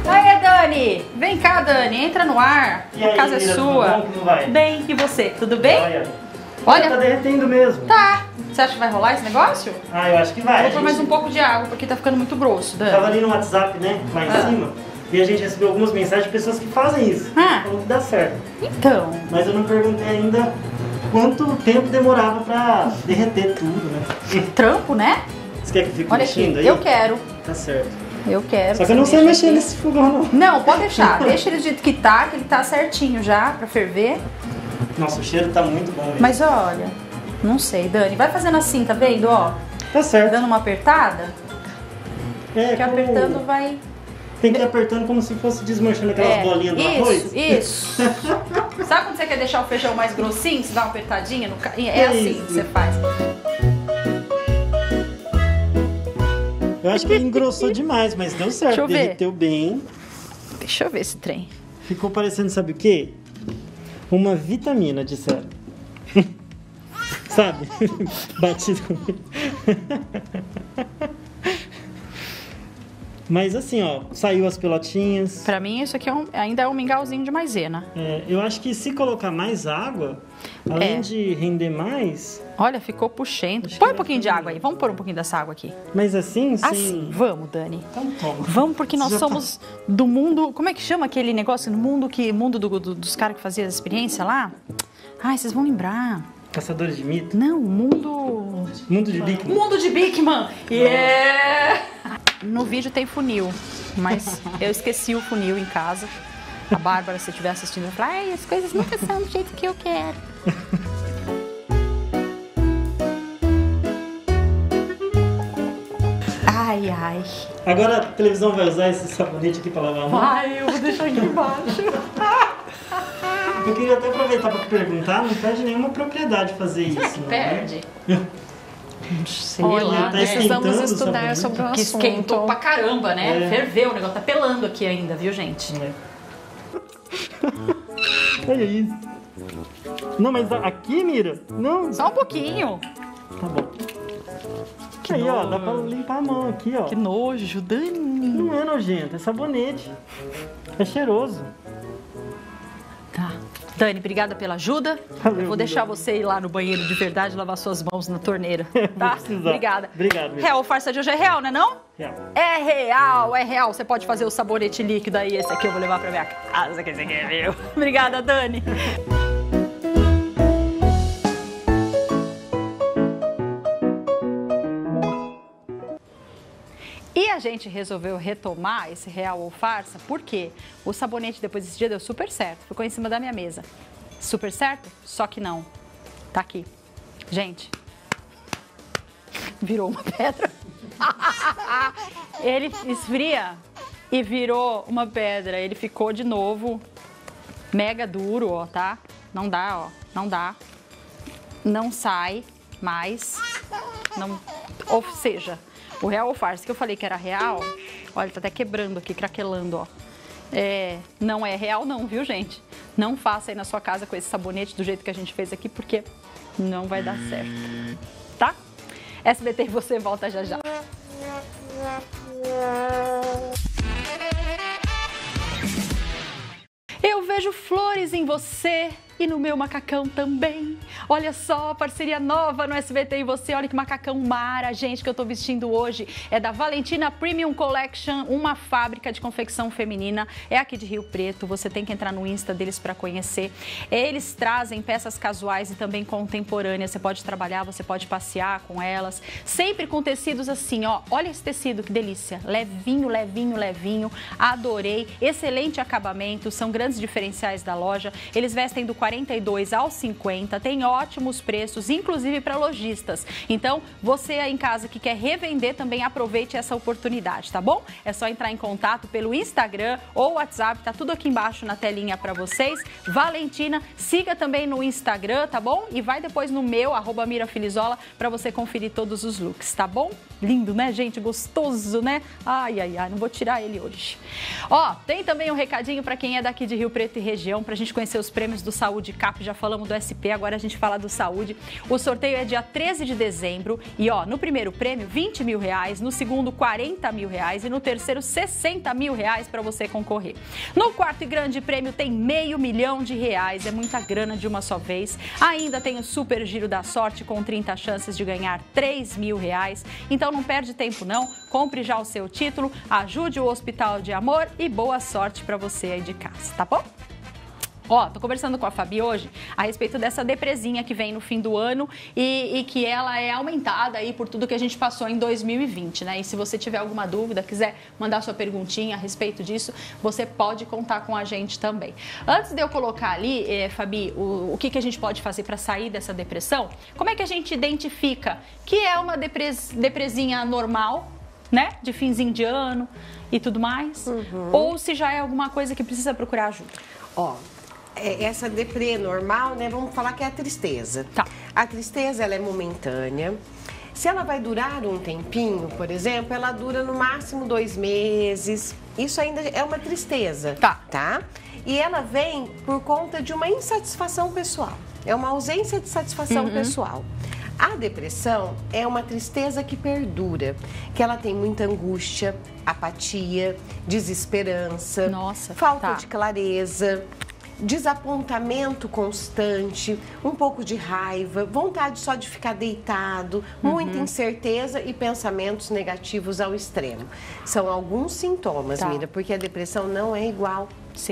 Aê, Dani! Vem cá, Dani, entra no ar. E aí, a casa é sua. Bem, e você? Tudo bem? Olha, tá derretendo mesmo. Tá. Você acha que vai rolar esse negócio? Ah, eu acho que vai. Vou pôr mais um pouco de água, porque tá ficando muito grosso, Dani. Tava ali no WhatsApp, né? Lá em cima. E a gente recebeu algumas mensagens de pessoas que fazem isso. Falando que dá certo. Então. Mas eu não perguntei ainda quanto tempo demorava pra derreter tudo, né? Trampo, né? Você quer que fique mexendo aí? Eu quero. Tá certo. Eu quero. Só que eu não sei mexer nesse fogão, não. Não, pode deixar. Deixa ele do jeito que ele tá certinho já, pra ferver. Nossa, o cheiro tá muito bom mesmo. Mas olha, não sei, Dani. Vai fazendo assim, tá vendo, ó? Tá certo. Dando uma apertada. É, porque como... apertando vai... Tem que ir apertando como se fosse desmanchando aquelas bolinhas do arroz. Isso, isso. Sabe quando você quer deixar o feijão mais grossinho? Você dá uma apertadinha? No... É assim que você faz. Eu acho que engrossou demais, mas deu certo. Derreteu bem. Deixa eu ver esse trem. Ficou parecendo, sabe o quê? Uma vitamina, disseram. Sabe? Batido comigo. Mas assim, ó, saiu as pelotinhas. Pra mim isso aqui é ainda é um mingauzinho de maisena. É, eu acho que se colocar mais água, além de render mais... Olha, ficou puxando. Põe um pouquinho de água aí, vamos pôr um pouquinho dessa água aqui. Mas assim? Sim. Assim, vamos, Dani. Então toma. Vamos, porque nós somos do mundo... Como é que chama aquele negócio? No mundo que... Mundo dos caras que faziam as experiências lá? Ai, vocês vão lembrar. Caçadores de mito? Não, mundo... Mundo de Bigman. Mundo de Bigman! Yeah! No vídeo tem funil, mas eu esqueci o funil em casa. A Bárbara, se estiver assistindo, vai falar: ai, as coisas nunca são do jeito que eu quero. Ai, ai. Agora a televisão vai usar esse sabonete aqui pra lavar a mão? Vai, eu vou deixar aqui embaixo. Eu queria até aproveitar pra perguntar, não perde nenhuma propriedade fazer isso. Será que perde? Né? Sei lá, precisamos estudar sobre o assunto. Que esquentou pra caramba, né? Ferveu o negócio, tá pelando aqui ainda, viu, gente? Olha isso. Não, mas aqui, mira, não. Só um pouquinho. Tá bom. Que aí, ó, dá pra limpar a mão aqui, ó. Que nojo, Dani. Não é nojento, é sabonete. É cheiroso. Tá. Dani, obrigada pela ajuda. Valeu, eu vou deixar você ir lá no banheiro de verdade, lavar suas mãos na torneira, tá? Obrigada. Obrigado. Real, farsa de hoje é real, né não? Real. É real, é real. Você pode fazer o sabonete líquido aí, esse aqui eu vou levar pra minha casa, que esse aqui é meu. Obrigada, Dani. E a gente resolveu retomar esse real ou farsa, porque o sabonete depois desse dia deu super certo, ficou em cima da minha mesa. Super certo? Só que não. Tá aqui. Gente, virou uma pedra. Ele esfria e virou uma pedra. Ele ficou de novo mega duro, ó, tá? Não dá, ó. Não dá. Não sai mais. Não... Ou seja... O real ou farsa, que eu falei que era real, olha, tá até quebrando aqui, craquelando, ó. É, não é real não, viu, gente? Não faça aí na sua casa com esse sabonete do jeito que a gente fez aqui, porque não vai dar certo, tá? SBT, você volta já já. Eu vejo flores em você e no meu macacão também. Olha só, parceria nova no SBT e você. Olha que macacão mara, gente, que eu tô vestindo hoje. É da Valentina Premium Collection, uma fábrica de confecção feminina. É aqui de Rio Preto, você tem que entrar no Insta deles pra conhecer. Eles trazem peças casuais e também contemporâneas. Você pode trabalhar, você pode passear com elas. Sempre com tecidos assim, ó. Olha esse tecido, que delícia. Levinho, levinho, levinho. Adorei. Excelente acabamento, são grandes diferenciais da loja. Eles vestem do 40 42 ao 50, tem ótimos preços, inclusive para lojistas. Então, você aí em casa que quer revender, também aproveite essa oportunidade, tá bom? É só entrar em contato pelo Instagram ou WhatsApp, tá tudo aqui embaixo na telinha para vocês. Valentina, siga também no Instagram, tá bom? E vai depois no meu, @mirafilizola, para você conferir todos os looks, tá bom? Lindo, né, gente? Gostoso, né? Ai, ai, ai, não vou tirar ele hoje. Ó, tem também um recadinho para quem é daqui de Rio Preto e região, pra gente conhecer os prêmios do Saúde Cap. Já falamos do SP, agora a gente fala do Saúde. O sorteio é dia 13 de dezembro e, ó, no primeiro prêmio, R$20 mil, no segundo, R$40 mil e no terceiro, R$60 mil para você concorrer. No quarto e grande prêmio tem R$500 mil, é muita grana de uma só vez. Ainda tem o Super Giro da Sorte com 30 chances de ganhar R$3 mil. Então não perde tempo não, compre já o seu título, ajude o Hospital de Amor e boa sorte para você aí de casa, tá bom? Ó, tô conversando com a Fabi hoje a respeito dessa depresinha que vem no fim do ano e que ela é aumentada aí por tudo que a gente passou em 2020, né? E se você tiver alguma dúvida, quiser mandar sua perguntinha a respeito disso, você pode contar com a gente também. Antes de eu colocar ali, Fabi, o que a gente pode fazer para sair dessa depressão, como é que a gente identifica que é uma depresinha normal, né? De finzinho de ano e tudo mais, ou se já é alguma coisa que precisa procurar ajuda? Ó... Essa deprê normal, né? Vamos falar que é a tristeza. Tá. A tristeza, ela é momentânea. Se ela vai durar um tempinho, por exemplo, ela dura no máximo 2 meses. Isso ainda é uma tristeza. Tá. Tá? E ela vem por conta de uma insatisfação pessoal. É uma ausência de satisfação pessoal. A depressão é uma tristeza que perdura, que ela tem muita angústia, apatia, desesperança, falta de clareza... Desapontamento constante, um pouco de raiva, vontade só de ficar deitado, muita incerteza e pensamentos negativos ao extremo. São alguns sintomas, Mira, porque a depressão não é igual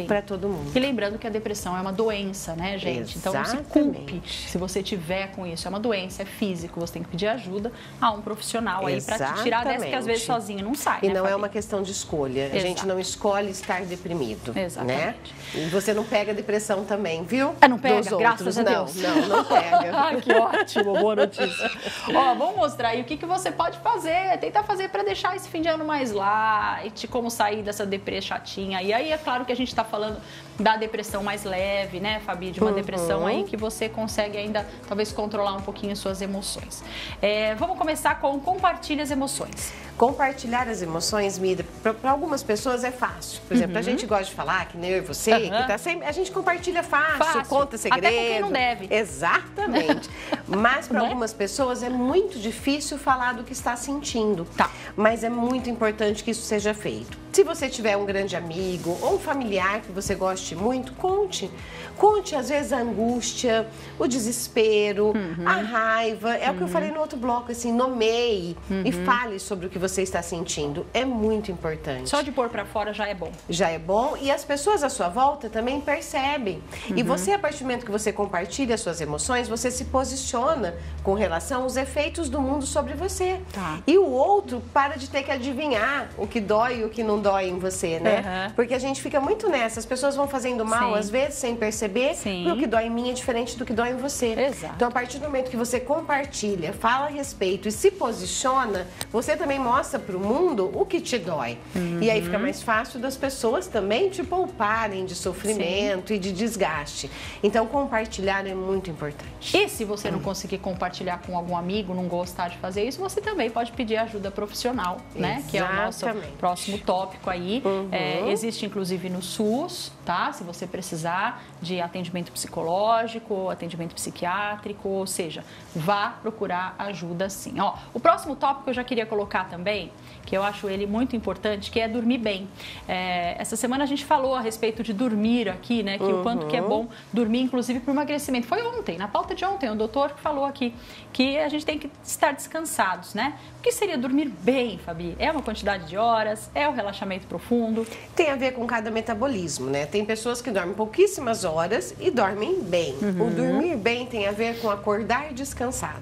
para todo mundo. E lembrando que a depressão é uma doença, né, gente? Então não se culpe se você tiver com isso. É uma doença, é físico, você tem que pedir ajuda a um profissional aí para te tirar dessa, que às vezes sozinho não sai. E né, não Fabi? É uma questão de escolha. A gente não escolhe estar deprimido. Exatamente. Né? E você não pega depressão também, viu? É, não pega, graças a Deus. Não, não pega. Ah, que ótimo, boa notícia. Ó, vamos mostrar aí o que você pode fazer, tentar fazer para deixar esse fim de ano mais light, como sair dessa deprê chatinha. E aí é claro que a gente está falando da depressão mais leve, né, Fabi? De uma depressão aí que você consegue ainda, talvez, controlar um pouquinho as suas emoções. É, vamos começar com compartilhe as emoções. Compartilhar as emoções, Mira, para algumas pessoas é fácil. Por exemplo, a gente gosta de falar, que nem eu e você, que tá sempre, a gente compartilha fácil, conta segredo. Até com quem não deve. Exatamente. Mas para algumas pessoas é muito difícil falar do que está sentindo. Tá. Mas é muito importante que isso seja feito. Se você tiver um grande amigo ou um familiar que você goste muito, conte. Conte, às vezes, a angústia, o desespero, a raiva. É o que eu falei no outro bloco, assim, nomeie e fale sobre o que você está sentindo. É muito importante. Só de pôr pra fora já é bom. Já é bom. E as pessoas à sua volta também percebem. E você, a partir do momento que você compartilha as suas emoções, você se posiciona com relação aos efeitos do mundo sobre você. Tá. E o outro para de ter que adivinhar o que dói e o que não dói em você, né? Porque a gente fica muito nessa. As pessoas vão fazendo mal, às vezes, sem perceber, e o que dói em mim é diferente do que dói em você. Exato. Então, a partir do momento que você compartilha, fala a respeito e se posiciona, você também mostra para o mundo o que te dói. E aí fica mais fácil das pessoas também te pouparem de sofrimento e de desgaste. Então, compartilhar é muito importante. E se você não conseguir compartilhar com algum amigo, não gostar de fazer isso, você também pode pedir ajuda profissional, né? Que é o nosso próximo tópico aí. É, existe, inclusive, no SUS, tá? Se você precisar de atendimento psicológico, atendimento psiquiátrico, ou seja, vá procurar ajuda sim. Ó, o próximo tópico eu já queria colocar também, que eu acho ele muito importante, que é dormir bem. É, essa semana a gente falou a respeito de dormir aqui, né? Que o quanto que é bom dormir, inclusive, para o emagrecimento. Foi ontem, na pauta de ontem, o doutor que falou aqui que a gente tem que estar descansados, né? O que seria dormir bem, Fabi? É uma quantidade de horas? É o relaxamento profundo? Tem a ver com cada metabolismo, né? Tem pessoas que dormem pouquíssimas horas e dormem bem. O dormir bem tem a ver com acordar descansado.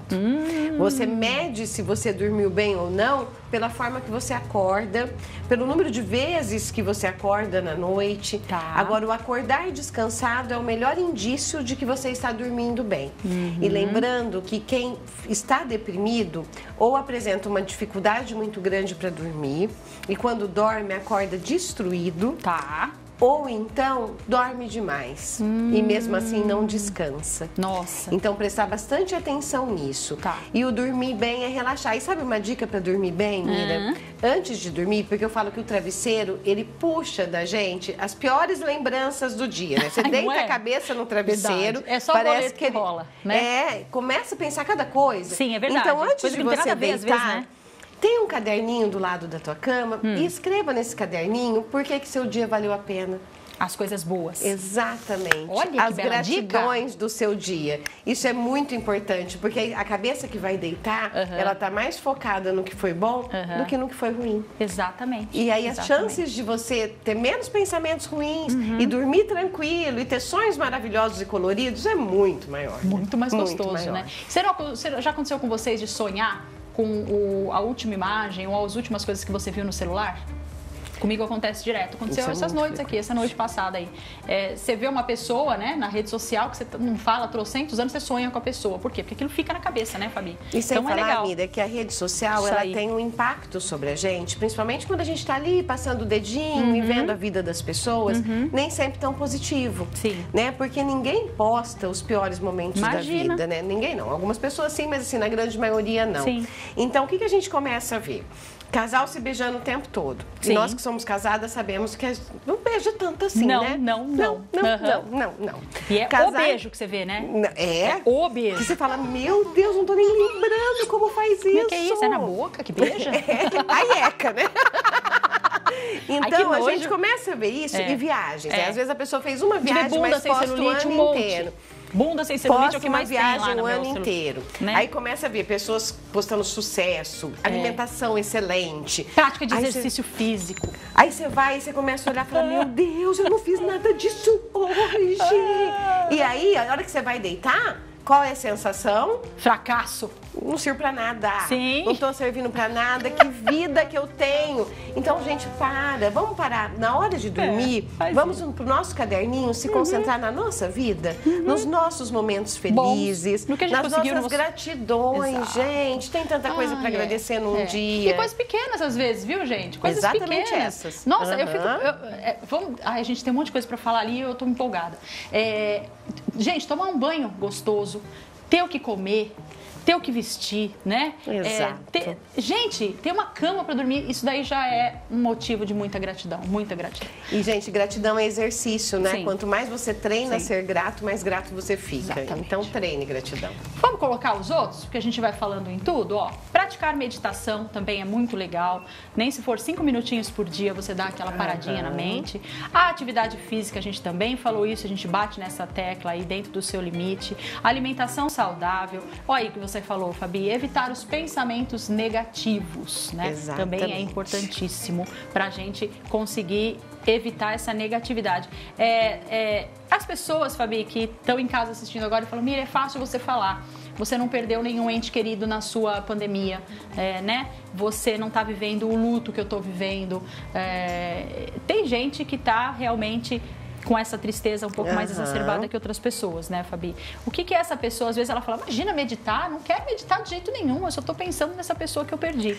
Você mede se você dormiu bem ou não pela forma que você acorda, pelo número de vezes que você acorda na noite. Tá. Agora, o acordar descansado é o melhor indício de que você está dormindo bem. Uhum. E lembrando que quem está deprimido ou apresenta uma dificuldade muito grande para dormir e quando dorme acorda destruído. Tá. Ou então, dorme demais e mesmo assim não descansa. Nossa! Então, prestar bastante atenção nisso. Tá. E o dormir bem é relaxar. E sabe uma dica para dormir bem, Mira? Antes de dormir, porque eu falo que o travesseiro, ele puxa da gente as piores lembranças do dia, né? Você deita a cabeça no travesseiro, é só parece que ele rola, né? É, começa a pensar cada coisa. Sim, é verdade. Então, antes de você deitar... Tem um caderninho do lado da tua cama e escreva nesse caderninho por que seu dia valeu a pena. As coisas boas. Exatamente. Olha que as gratidões do seu dia. Isso é muito importante, porque a cabeça que vai deitar, ela tá mais focada no que foi bom do que no que foi ruim. Exatamente. E aí as chances de você ter menos pensamentos ruins e dormir tranquilo e ter sonhos maravilhosos e coloridos é muito maior. Muito mais gostoso, né? Será, já aconteceu com vocês de sonhar com a última imagem ou as últimas coisas que você viu no celular? Comigo acontece direto. Aconteceu essas noites aqui, essa noite passada aí. É, você vê uma pessoa, né, na rede social, que você não fala há trocentos anos, você sonha com a pessoa. Por quê? Porque aquilo fica na cabeça, né, Fabi? E sem falar, Mira, que a rede social, ela tem um impacto sobre a gente, principalmente quando a gente tá ali passando o dedinho e vendo a vida das pessoas, nem sempre tão positivo. Sim. Né? Porque ninguém posta os piores momentos da vida, né? Ninguém não. Algumas pessoas sim, mas assim, na grande maioria não. Sim. Então, o que a gente começa a ver? Casal se beijando o tempo todo. Sim. E nós que somos casadas sabemos que não beija tanto assim, né? Não. E é o beijo que você vê, né? É o beijo. Que você fala, meu Deus, não tô nem lembrando como faz isso. Como é que é isso? É na boca que beija? É, a eca, né? Então, a gente começa a ver isso em viagens. Às vezes a pessoa fez uma viagem, mas posta o ano inteiro. Bunda sem celulite é o que mais viagem tem lá no meu ano inteiro, né? Aí começa a ver pessoas postando sucesso, alimentação excelente, prática de exercício físico. Aí você vai e você começa a olhar e fala, meu Deus, eu não fiz nada disso hoje. E aí, a hora que você vai deitar, qual é a sensação? Fracasso. Não sirvo pra nada. Sim. Não tô servindo pra nada. Que vida que eu tenho. Então, gente, para. Vamos parar. Na hora de dormir, vamos pro nosso caderninho, se concentrar na nossa vida, nos nossos momentos felizes, no que a gente nas nossas gratidões. Exato. Gente, tem tanta coisa pra agradecer num dia. E coisas pequenas, às vezes, viu, gente? Coisas pequenas. Essas. Nossa, eu fico... a gente tem um monte de coisa pra falar ali e eu tô empolgada. Gente, tomar um banho gostoso, ter o que comer, ter o que vestir, né? Exato. Gente, ter uma cama para dormir, isso daí já é um motivo de muita gratidão, muita gratidão. E, gente, gratidão é exercício, né? Sim. Quanto mais você treina a ser grato, mais grato você fica. Exatamente. Então, treine gratidão. Vamos colocar os outros, porque a gente vai falando em tudo, ó. Praticar meditação também é muito legal. Nem se for 5 minutinhos por dia, você dá aquela paradinha na mente. A atividade física, a gente também falou isso, a gente bate nessa tecla aí dentro do seu limite. Alimentação saudável, olha aí que você falou, Fabi, evitar os pensamentos negativos, né? Exatamente. Também é importantíssimo para a gente conseguir evitar essa negatividade. As pessoas, Fabi, que estão em casa assistindo agora e falam, Mira, é fácil você falar. Você não perdeu nenhum ente querido na sua pandemia, né? Você não tá vivendo o luto que eu tô vivendo. Tem gente que tá realmente com essa tristeza um pouco mais exacerbada que outras pessoas, né, Fabi? O que que essa pessoa, às vezes ela fala, imagina meditar, não quero meditar de jeito nenhum, eu só tô pensando nessa pessoa que eu perdi.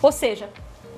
Ou seja,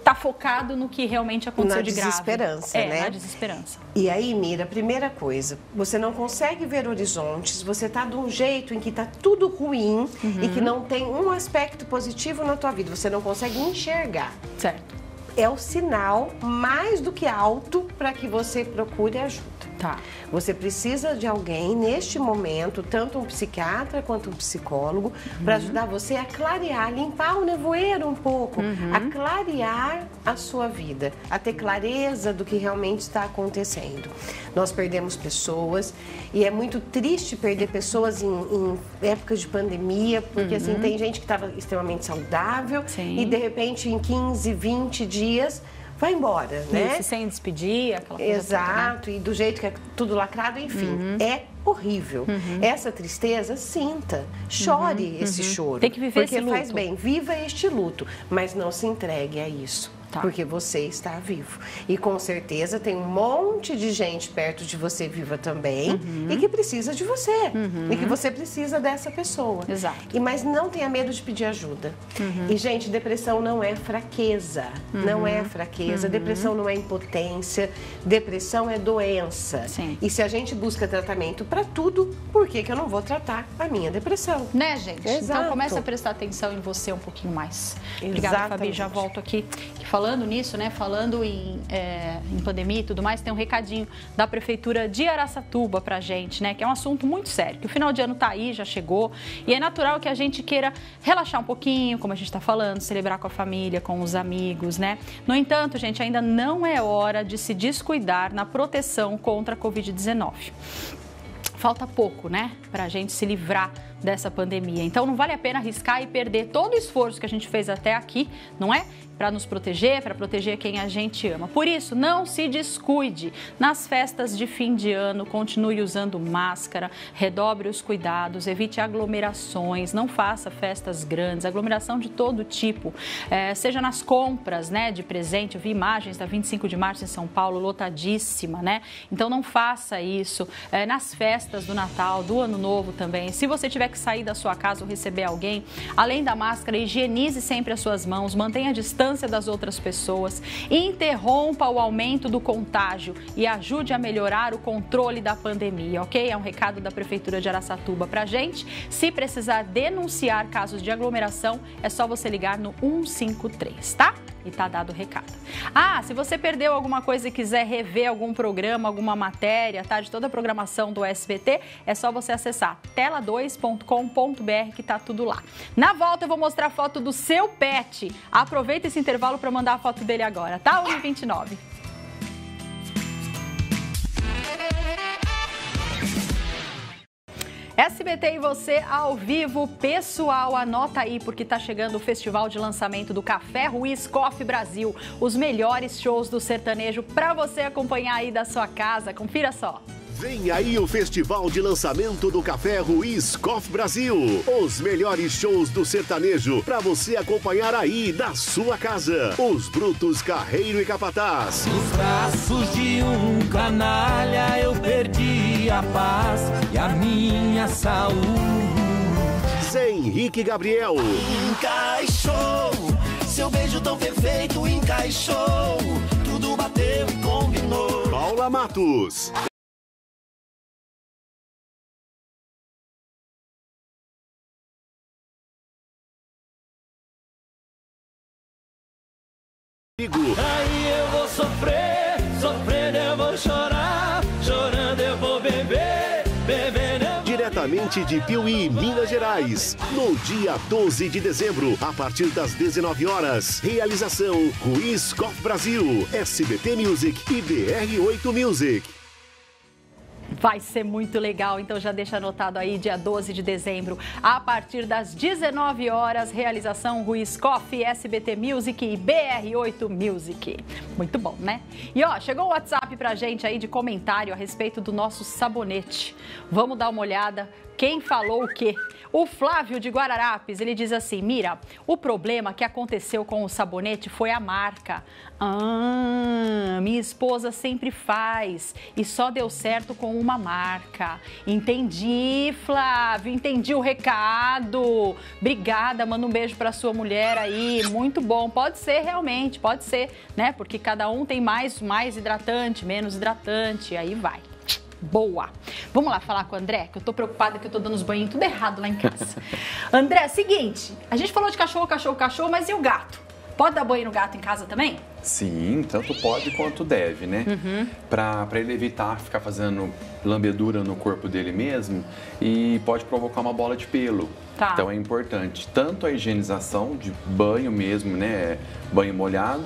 tá focado no que realmente aconteceu de grave. Na desesperança, né? Na desesperança. E aí, Mira, primeira coisa, você não consegue ver horizontes, você tá de um jeito em que tá tudo ruim e que não tem um aspecto positivo na tua vida, você não consegue enxergar. Certo. É o sinal mais do que alto para que você procure ajuda. Tá. Você precisa de alguém neste momento, tanto um psiquiatra quanto um psicólogo, para ajudar você a clarear, limpar o nevoeiro um pouco, a clarear a sua vida, a ter clareza do que realmente está acontecendo. Nós perdemos pessoas e é muito triste perder pessoas em épocas de pandemia, porque assim, tem gente que estava extremamente saudável e de repente em 15, 20 dias... vai embora, né? Sem despedir, aquela coisa. Exato, toda, né? E do jeito que é tudo lacrado, enfim, é horrível. Uhum. Essa tristeza, sinta, chore esse choro. Tem que viver esse luto. Porque faz bem, viva este luto, mas não se entregue a isso. Tá. Porque você está vivo. E com certeza tem um monte de gente perto de você viva também e que precisa de você. E que você precisa dessa pessoa. Exato. E, mas não tenha medo de pedir ajuda. E, gente, depressão não é fraqueza. Não é fraqueza. Depressão não é impotência. Depressão é doença. Sim. E se a gente busca tratamento para tudo, por que que eu não vou tratar a minha depressão? Né, gente? Exato. Então começa a prestar atenção em você um pouquinho mais. Obrigada, Fabi. Já volto aqui. Falando nisso, né, falando em pandemia e tudo mais, tem um recadinho da Prefeitura de Araçatuba pra gente, né, que é um assunto muito sério, que o final de ano tá aí, já chegou, e é natural que a gente queira relaxar um pouquinho, como a gente tá falando, celebrar com a família, com os amigos, né. No entanto, gente, ainda não é hora de se descuidar na proteção contra a Covid-19. Falta pouco, né, pra gente se livrar dessa pandemia. Então, não vale a pena arriscar e perder todo o esforço que a gente fez até aqui, não é? Para nos proteger, para proteger quem a gente ama. Por isso, não se descuide. Nas festas de fim de ano, continue usando máscara, redobre os cuidados, evite aglomerações, não faça festas grandes, aglomeração de todo tipo, seja nas compras, né, de presente. Eu vi imagens da 25 de março em São Paulo, lotadíssima, né? Então, não faça isso. Nas festas do Natal, do Ano Novo também. Se você tiver que sair da sua casa ou receber alguém, além da máscara, higienize sempre as suas mãos, mantenha a distância das outras pessoas, interrompa o aumento do contágio e ajude a melhorar o controle da pandemia, ok? É um recado da Prefeitura de Araçatuba pra gente. Se precisar denunciar casos de aglomeração, é só você ligar no 153, tá? E tá dado o recado. Ah, se você perdeu alguma coisa e quiser rever algum programa, alguma matéria, tá? De toda a programação do SBT, é só você acessar tela2.com.br que tá tudo lá. Na volta eu vou mostrar a foto do seu pet. Aproveita esse intervalo para mandar a foto dele agora, tá? 1h29. SBT e você ao vivo. Pessoal, anota aí, porque está chegando o festival de lançamento do Café Ruiz Coffee Brasil. Os melhores shows do sertanejo para você acompanhar aí da sua casa. Confira só. Vem aí o festival de lançamento do Café Ruiz Coffee Brasil. Os melhores shows do sertanejo para você acompanhar aí da sua casa. Os brutos Carreiro e Capataz. Nos braços de um canalha eu perdi a paz e a minha saúde. Zé Henrique Gabriel. Encaixou, seu beijo tão perfeito encaixou. Tudo bateu e combinou. Paula Matos. Aí eu vou sofrer, sofrendo eu vou chorar, chorando eu vou beber, bebendo eu vou... Diretamente de Piuí, Minas Gerais, no dia 12 de dezembro, a partir das 19 horas, realização Ruiz Coffee Brasil, SBT Music e BR8 Music. Vai ser muito legal, então já deixa anotado aí, dia 12 de dezembro, a partir das 19 horas, realização Ruiz Coffee, SBT Music e BR8 Music. Muito bom, né? E ó, chegou o WhatsApp pra gente aí de comentário a respeito do nosso sabonete. Vamos dar uma olhada. Quem falou o quê? O Flávio de Guararapes, ele diz assim, mira, o problema que aconteceu com o sabonete foi a marca. Ah, minha esposa sempre faz e só deu certo com uma marca. Entendi, Flávio, entendi o recado. Obrigada, manda um beijo pra sua mulher aí, muito bom. Pode ser realmente, pode ser, né? Porque cada um tem mais hidratante, menos hidratante, aí vai. Boa. Vamos lá falar com o André, que eu tô preocupada que eu tô dando os banhinhos tudo errado lá em casa. André, é o seguinte, a gente falou de cachorro, mas e o gato? Pode dar banho no gato em casa também? Sim, tanto pode quanto deve, né? Pra ele evitar ficar fazendo lambedura no corpo dele mesmo e pode provocar uma bola de pelo. Tá. Então é importante tanto a higienização de banho mesmo, né? Banho molhado.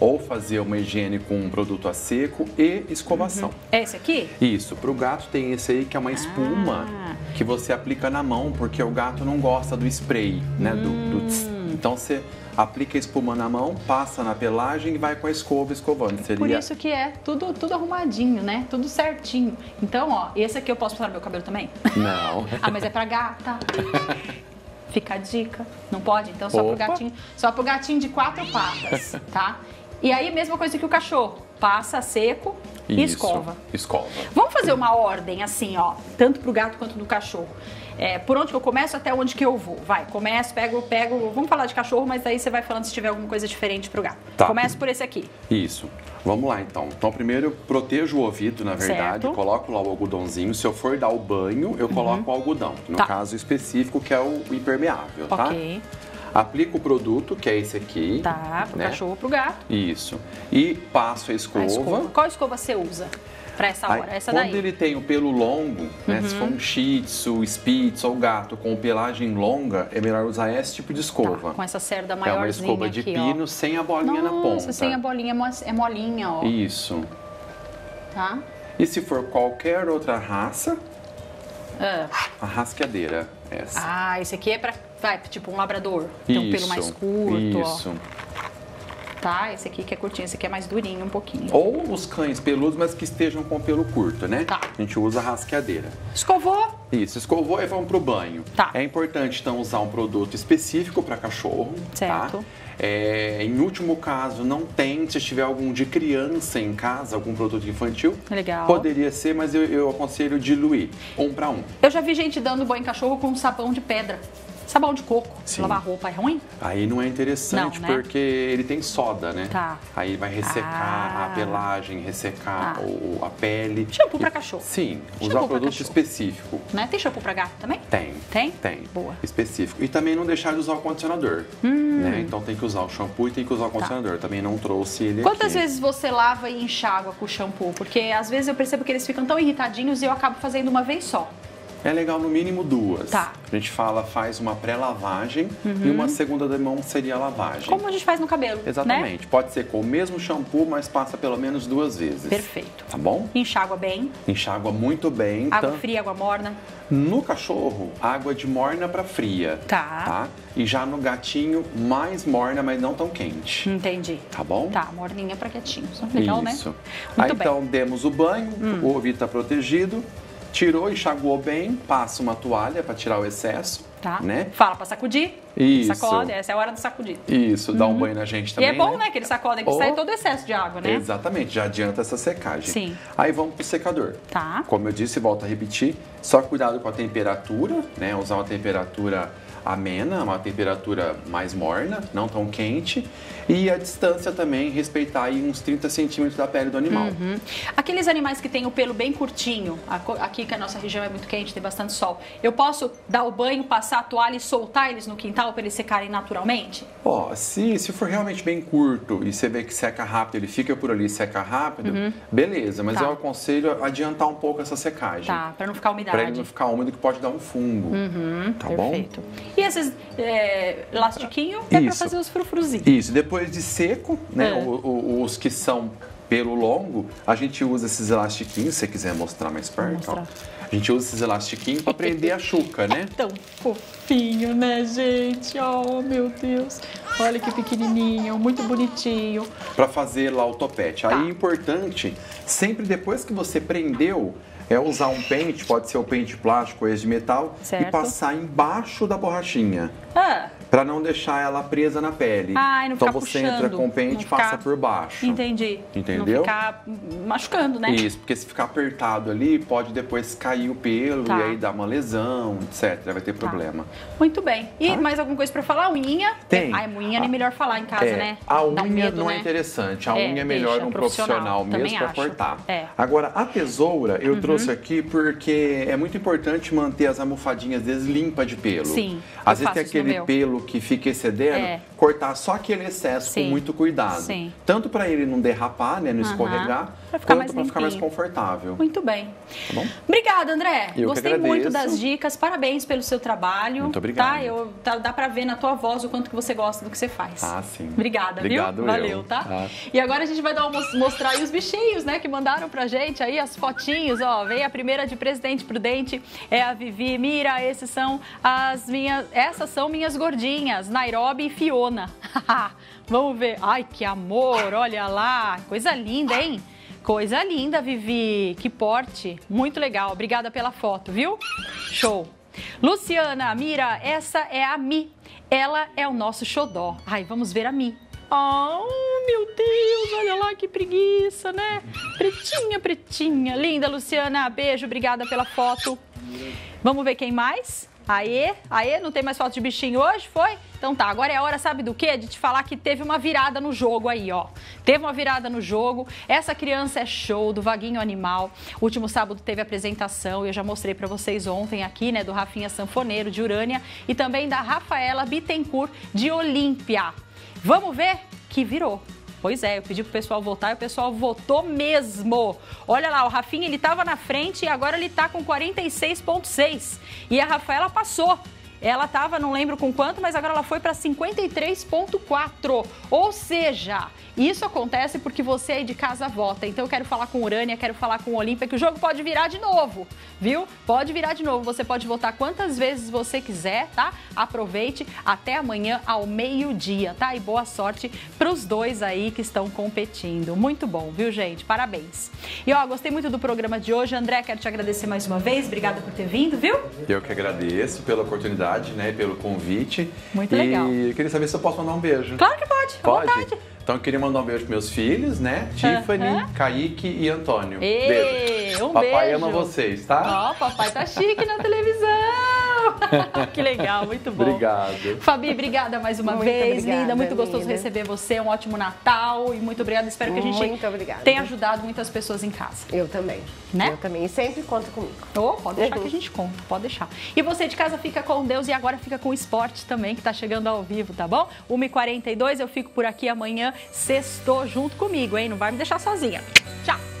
Ou fazer uma higiene com um produto a seco e escovação. É esse aqui? Isso. Para o gato tem esse aí que é uma espuma que você aplica na mão, porque o gato não gosta do spray, né? Do tss. Então você aplica a espuma na mão, passa na pelagem e vai com a escova escovando. Seria... Por isso que é tudo arrumadinho, né? Tudo certinho. Então, ó, esse aqui eu posso passar no meu cabelo também? Não. Ah, mas é pra gata. Fica a dica. Não pode? Então só pro gatinho, de 4 patas, tá? E aí, mesma coisa que o cachorro. Passa seco e escova. Escova. Vamos fazer uma ordem assim, ó, tanto pro gato quanto do cachorro. É, por onde que eu começo até onde que eu vou. Vai, começo, pego. Vamos falar de cachorro, mas aí você vai falando se tiver alguma coisa diferente pro gato. Tá. Começo por esse aqui. Isso. Vamos lá, então. Então, primeiro eu protejo o ouvido, na verdade. Certo. Coloco lá o algodãozinho. Se eu for dar o banho, eu coloco o algodão. No caso específico, que é o impermeável, tá? Ok. Aplico o produto, que é esse aqui. Tá, pro cachorro, pro gato. Isso. E passo a escova. Qual escova você usa? Pra essa hora, essa daí. Quando ele tem o pelo longo, né, se for um shih tzu, spitz ou gato com pelagem longa, é melhor usar esse tipo de escova. Tá, com essa cerda maiorzinha. É uma escova de aqui, pino, ó, sem a bolinha na ponta. Sem a bolinha, é molinha, ó. Isso. Tá? E se for qualquer outra raça, a rascadeira, essa. Ah, esse aqui é pra, tipo um labrador. Tem um pelo mais curto, ó. Tá, esse aqui que é curtinho, esse aqui é mais durinho um pouquinho. Ou os cães peludos, mas que estejam com pelo curto, né? Tá. A gente usa a rasqueadeira. Escovou? Isso, escovou e vamos pro banho. Tá. É importante, então, usar um produto específico para cachorro, certo. Tá? É, em último caso, não tem, se tiver algum de criança em casa, algum produto infantil. Legal. Poderia ser, mas eu aconselho diluir, 1 para 1. Eu já vi gente dando banho em cachorro com sabão de pedra. Sabão de coco, lavar roupa é ruim? Aí não é interessante, não, né? Porque ele tem soda, né? Tá. Aí vai ressecar a pelagem, ressecar a pele. Shampoo pra cachorro. Sim, usar produto específico. Né? Tem shampoo pra gato também? Tem. Tem? Tem. Boa. Específico. E também não deixar de usar o condicionador, né? Então tem que usar o shampoo e tem que usar o condicionador. Também não trouxe ele Quantas vezes você lava e enxágua com o shampoo? Porque às vezes eu percebo que eles ficam tão irritadinhos e eu acabo fazendo uma vez só. É legal no mínimo 2. Tá. A gente faz uma pré-lavagem e uma segunda demão seria a lavagem. Como a gente faz no cabelo, exatamente. Né? Pode ser com o mesmo shampoo, mas passa pelo menos 2 vezes. Perfeito. Tá bom? Enxágua bem. Enxágua muito bem. Água fria, água morna. No cachorro, água de morna para fria. Tá. E já no gatinho, mais morna, mas não tão quente. Entendi. Tá bom? Tá, morninha para quietinho. Legal, né? Isso. Aí, então, demos o banho, o ouvido tá protegido. Tirou, enxaguou bem, passa uma toalha para tirar o excesso, né? Fala para sacudir, sacode, essa é a hora do sacudir. Isso, dá um banho na gente também, e é bom, né, que ele sacode, que sai todo o excesso de água, né? Exatamente, já adianta essa secagem. Sim. Aí vamos pro secador. Tá. Como eu disse, volto a repetir, só cuidado com a temperatura, né? Usar uma temperatura amena, uma temperatura mais morna, não tão quente. E a distância também, respeitar aí uns 30 centímetros da pele do animal. Aqueles animais que têm o pelo bem curtinho, aqui que a nossa região é muito quente, tem bastante sol, eu posso dar o banho, passar a toalha e soltar eles no quintal para eles secarem naturalmente? Ó, se for realmente bem curto e você vê que seca rápido, ele fica por ali e seca rápido, beleza, mas eu aconselho adiantar um pouco essa secagem. Tá, para não ficar umidade. Para não ficar úmido, que pode dar um fungo. Tá bom? E esses lastiquinhos é para fazer os frufruzinhos. Isso, depois de seco, né? Os que são pelo longo, a gente usa esses elastiquinhos, se você quiser mostrar mais perto, ó. A gente usa esses elastiquinhos para prender a chuca, né? É tão fofinho, né, gente? Oh, meu Deus. Olha que pequenininho, muito bonitinho. Para fazer lá o topete. Aí é importante, sempre depois que você prendeu, é usar um pente, pode ser um pente plástico ou esse de metal, certo. E passar embaixo da borrachinha. Pra não deixar ela presa na pele. Ah, e não ficar puxando. Então você entra com o pente e passa por baixo. Entendi. Entendeu? Não ficar machucando, né? Isso, porque se ficar apertado ali, pode depois cair o pelo e aí dar uma lesão, etc. Vai ter problema. Muito bem. E mais alguma coisa pra falar? A unha? Tem. A unha é melhor falar em casa, né? A unha não é interessante. A unha é melhor um profissional mesmo pra cortar. É. Agora, a tesoura eu trouxe aqui porque é muito importante manter as almofadinhas deles limpas de pelo. Sim. Às vezes tem aquele pelo que fica excedendo, cortar só aquele excesso com muito cuidado. Sim. Tanto para ele não derrapar, né, não escorregar, quanto para ficar mais confortável. Muito bem. Tá bom? Obrigada, André. Eu gostei muito das dicas. Parabéns pelo seu trabalho. Muito obrigado. Tá? Dá para ver na tua voz o quanto que você gosta do que você faz. Ah, sim. Obrigada, viu? Valeu, tá? E agora a gente vai mostrar aí os bichinhos, né, que mandaram pra gente aí as fotinhas, ó. Veio a primeira de Presidente Prudente, é a Vivi. Mira, essas são minhas gordinhas. sobrinhas, Nairobi e Fiona. Vamos ver. Ai, que amor, olha lá. Coisa linda, hein? Coisa linda, Vivi. Que porte. Muito legal. Obrigada pela foto, viu? Show. Luciana, mira, essa é a Mi. Ela é o nosso xodó. Ai, vamos ver a Mi. Oh, meu Deus, olha lá que preguiça, né? Pretinha, pretinha. Linda, Luciana. Beijo, obrigada pela foto. Vamos ver quem mais? Aê, aê, não tem mais foto de bichinho hoje, foi? Então tá, agora é a hora, sabe do quê? De te falar que teve uma virada no jogo aí, ó. Teve uma virada no jogo, essa criança é show, do Vaguinho Animal. Último sábado teve a apresentação, eu já mostrei pra vocês ontem aqui, né, do Rafinha Sanfoneiro, de Urânia, e também da Rafaela Bittencourt, de Olímpia. Vamos ver que virou. Pois é, eu pedi pro pessoal votar e o pessoal votou mesmo. Olha lá, o Rafinha, ele tava na frente e agora ele tá com 46,6. E a Rafaela passou. Ela tava, não lembro com quanto, mas agora ela foi para 53,4. Ou seja, isso acontece porque você aí de casa vota. Então eu quero falar com Urânia, quero falar com Olímpia, que o jogo pode virar de novo, viu? Pode virar de novo. Você pode votar quantas vezes você quiser, tá? Aproveite até amanhã ao meio-dia, tá? E boa sorte pros dois aí que estão competindo. Muito bom, viu, gente? Parabéns. E ó, gostei muito do programa de hoje. André, quero te agradecer mais uma vez. Obrigada por ter vindo, viu? Eu que agradeço pela oportunidade. Né, pelo convite. Muito legal. E queria saber se eu posso mandar um beijo. Claro que pode, à vontade. Então eu queria mandar um beijo para meus filhos, né? Tiffany, Kaique e Antônio. Ei, beijo. Um beijo. Papai ama vocês, tá? Ó, papai tá chique na televisão. Que legal, muito bom. Obrigado. Fabi, obrigada mais uma vez, obrigada, linda. Muito gostoso receber você. Um ótimo Natal e muito obrigada. Espero que a gente tenha ajudado muitas pessoas em casa. Eu também. Né? Eu também. E sempre conta comigo. Oh, pode deixar que a gente conta, pode deixar. E você de casa fica com Deus e agora fica com o esporte também, que tá chegando ao vivo, tá bom? 1h42, eu fico por aqui amanhã. Sextou junto comigo, hein? Não vai me deixar sozinha. Tchau!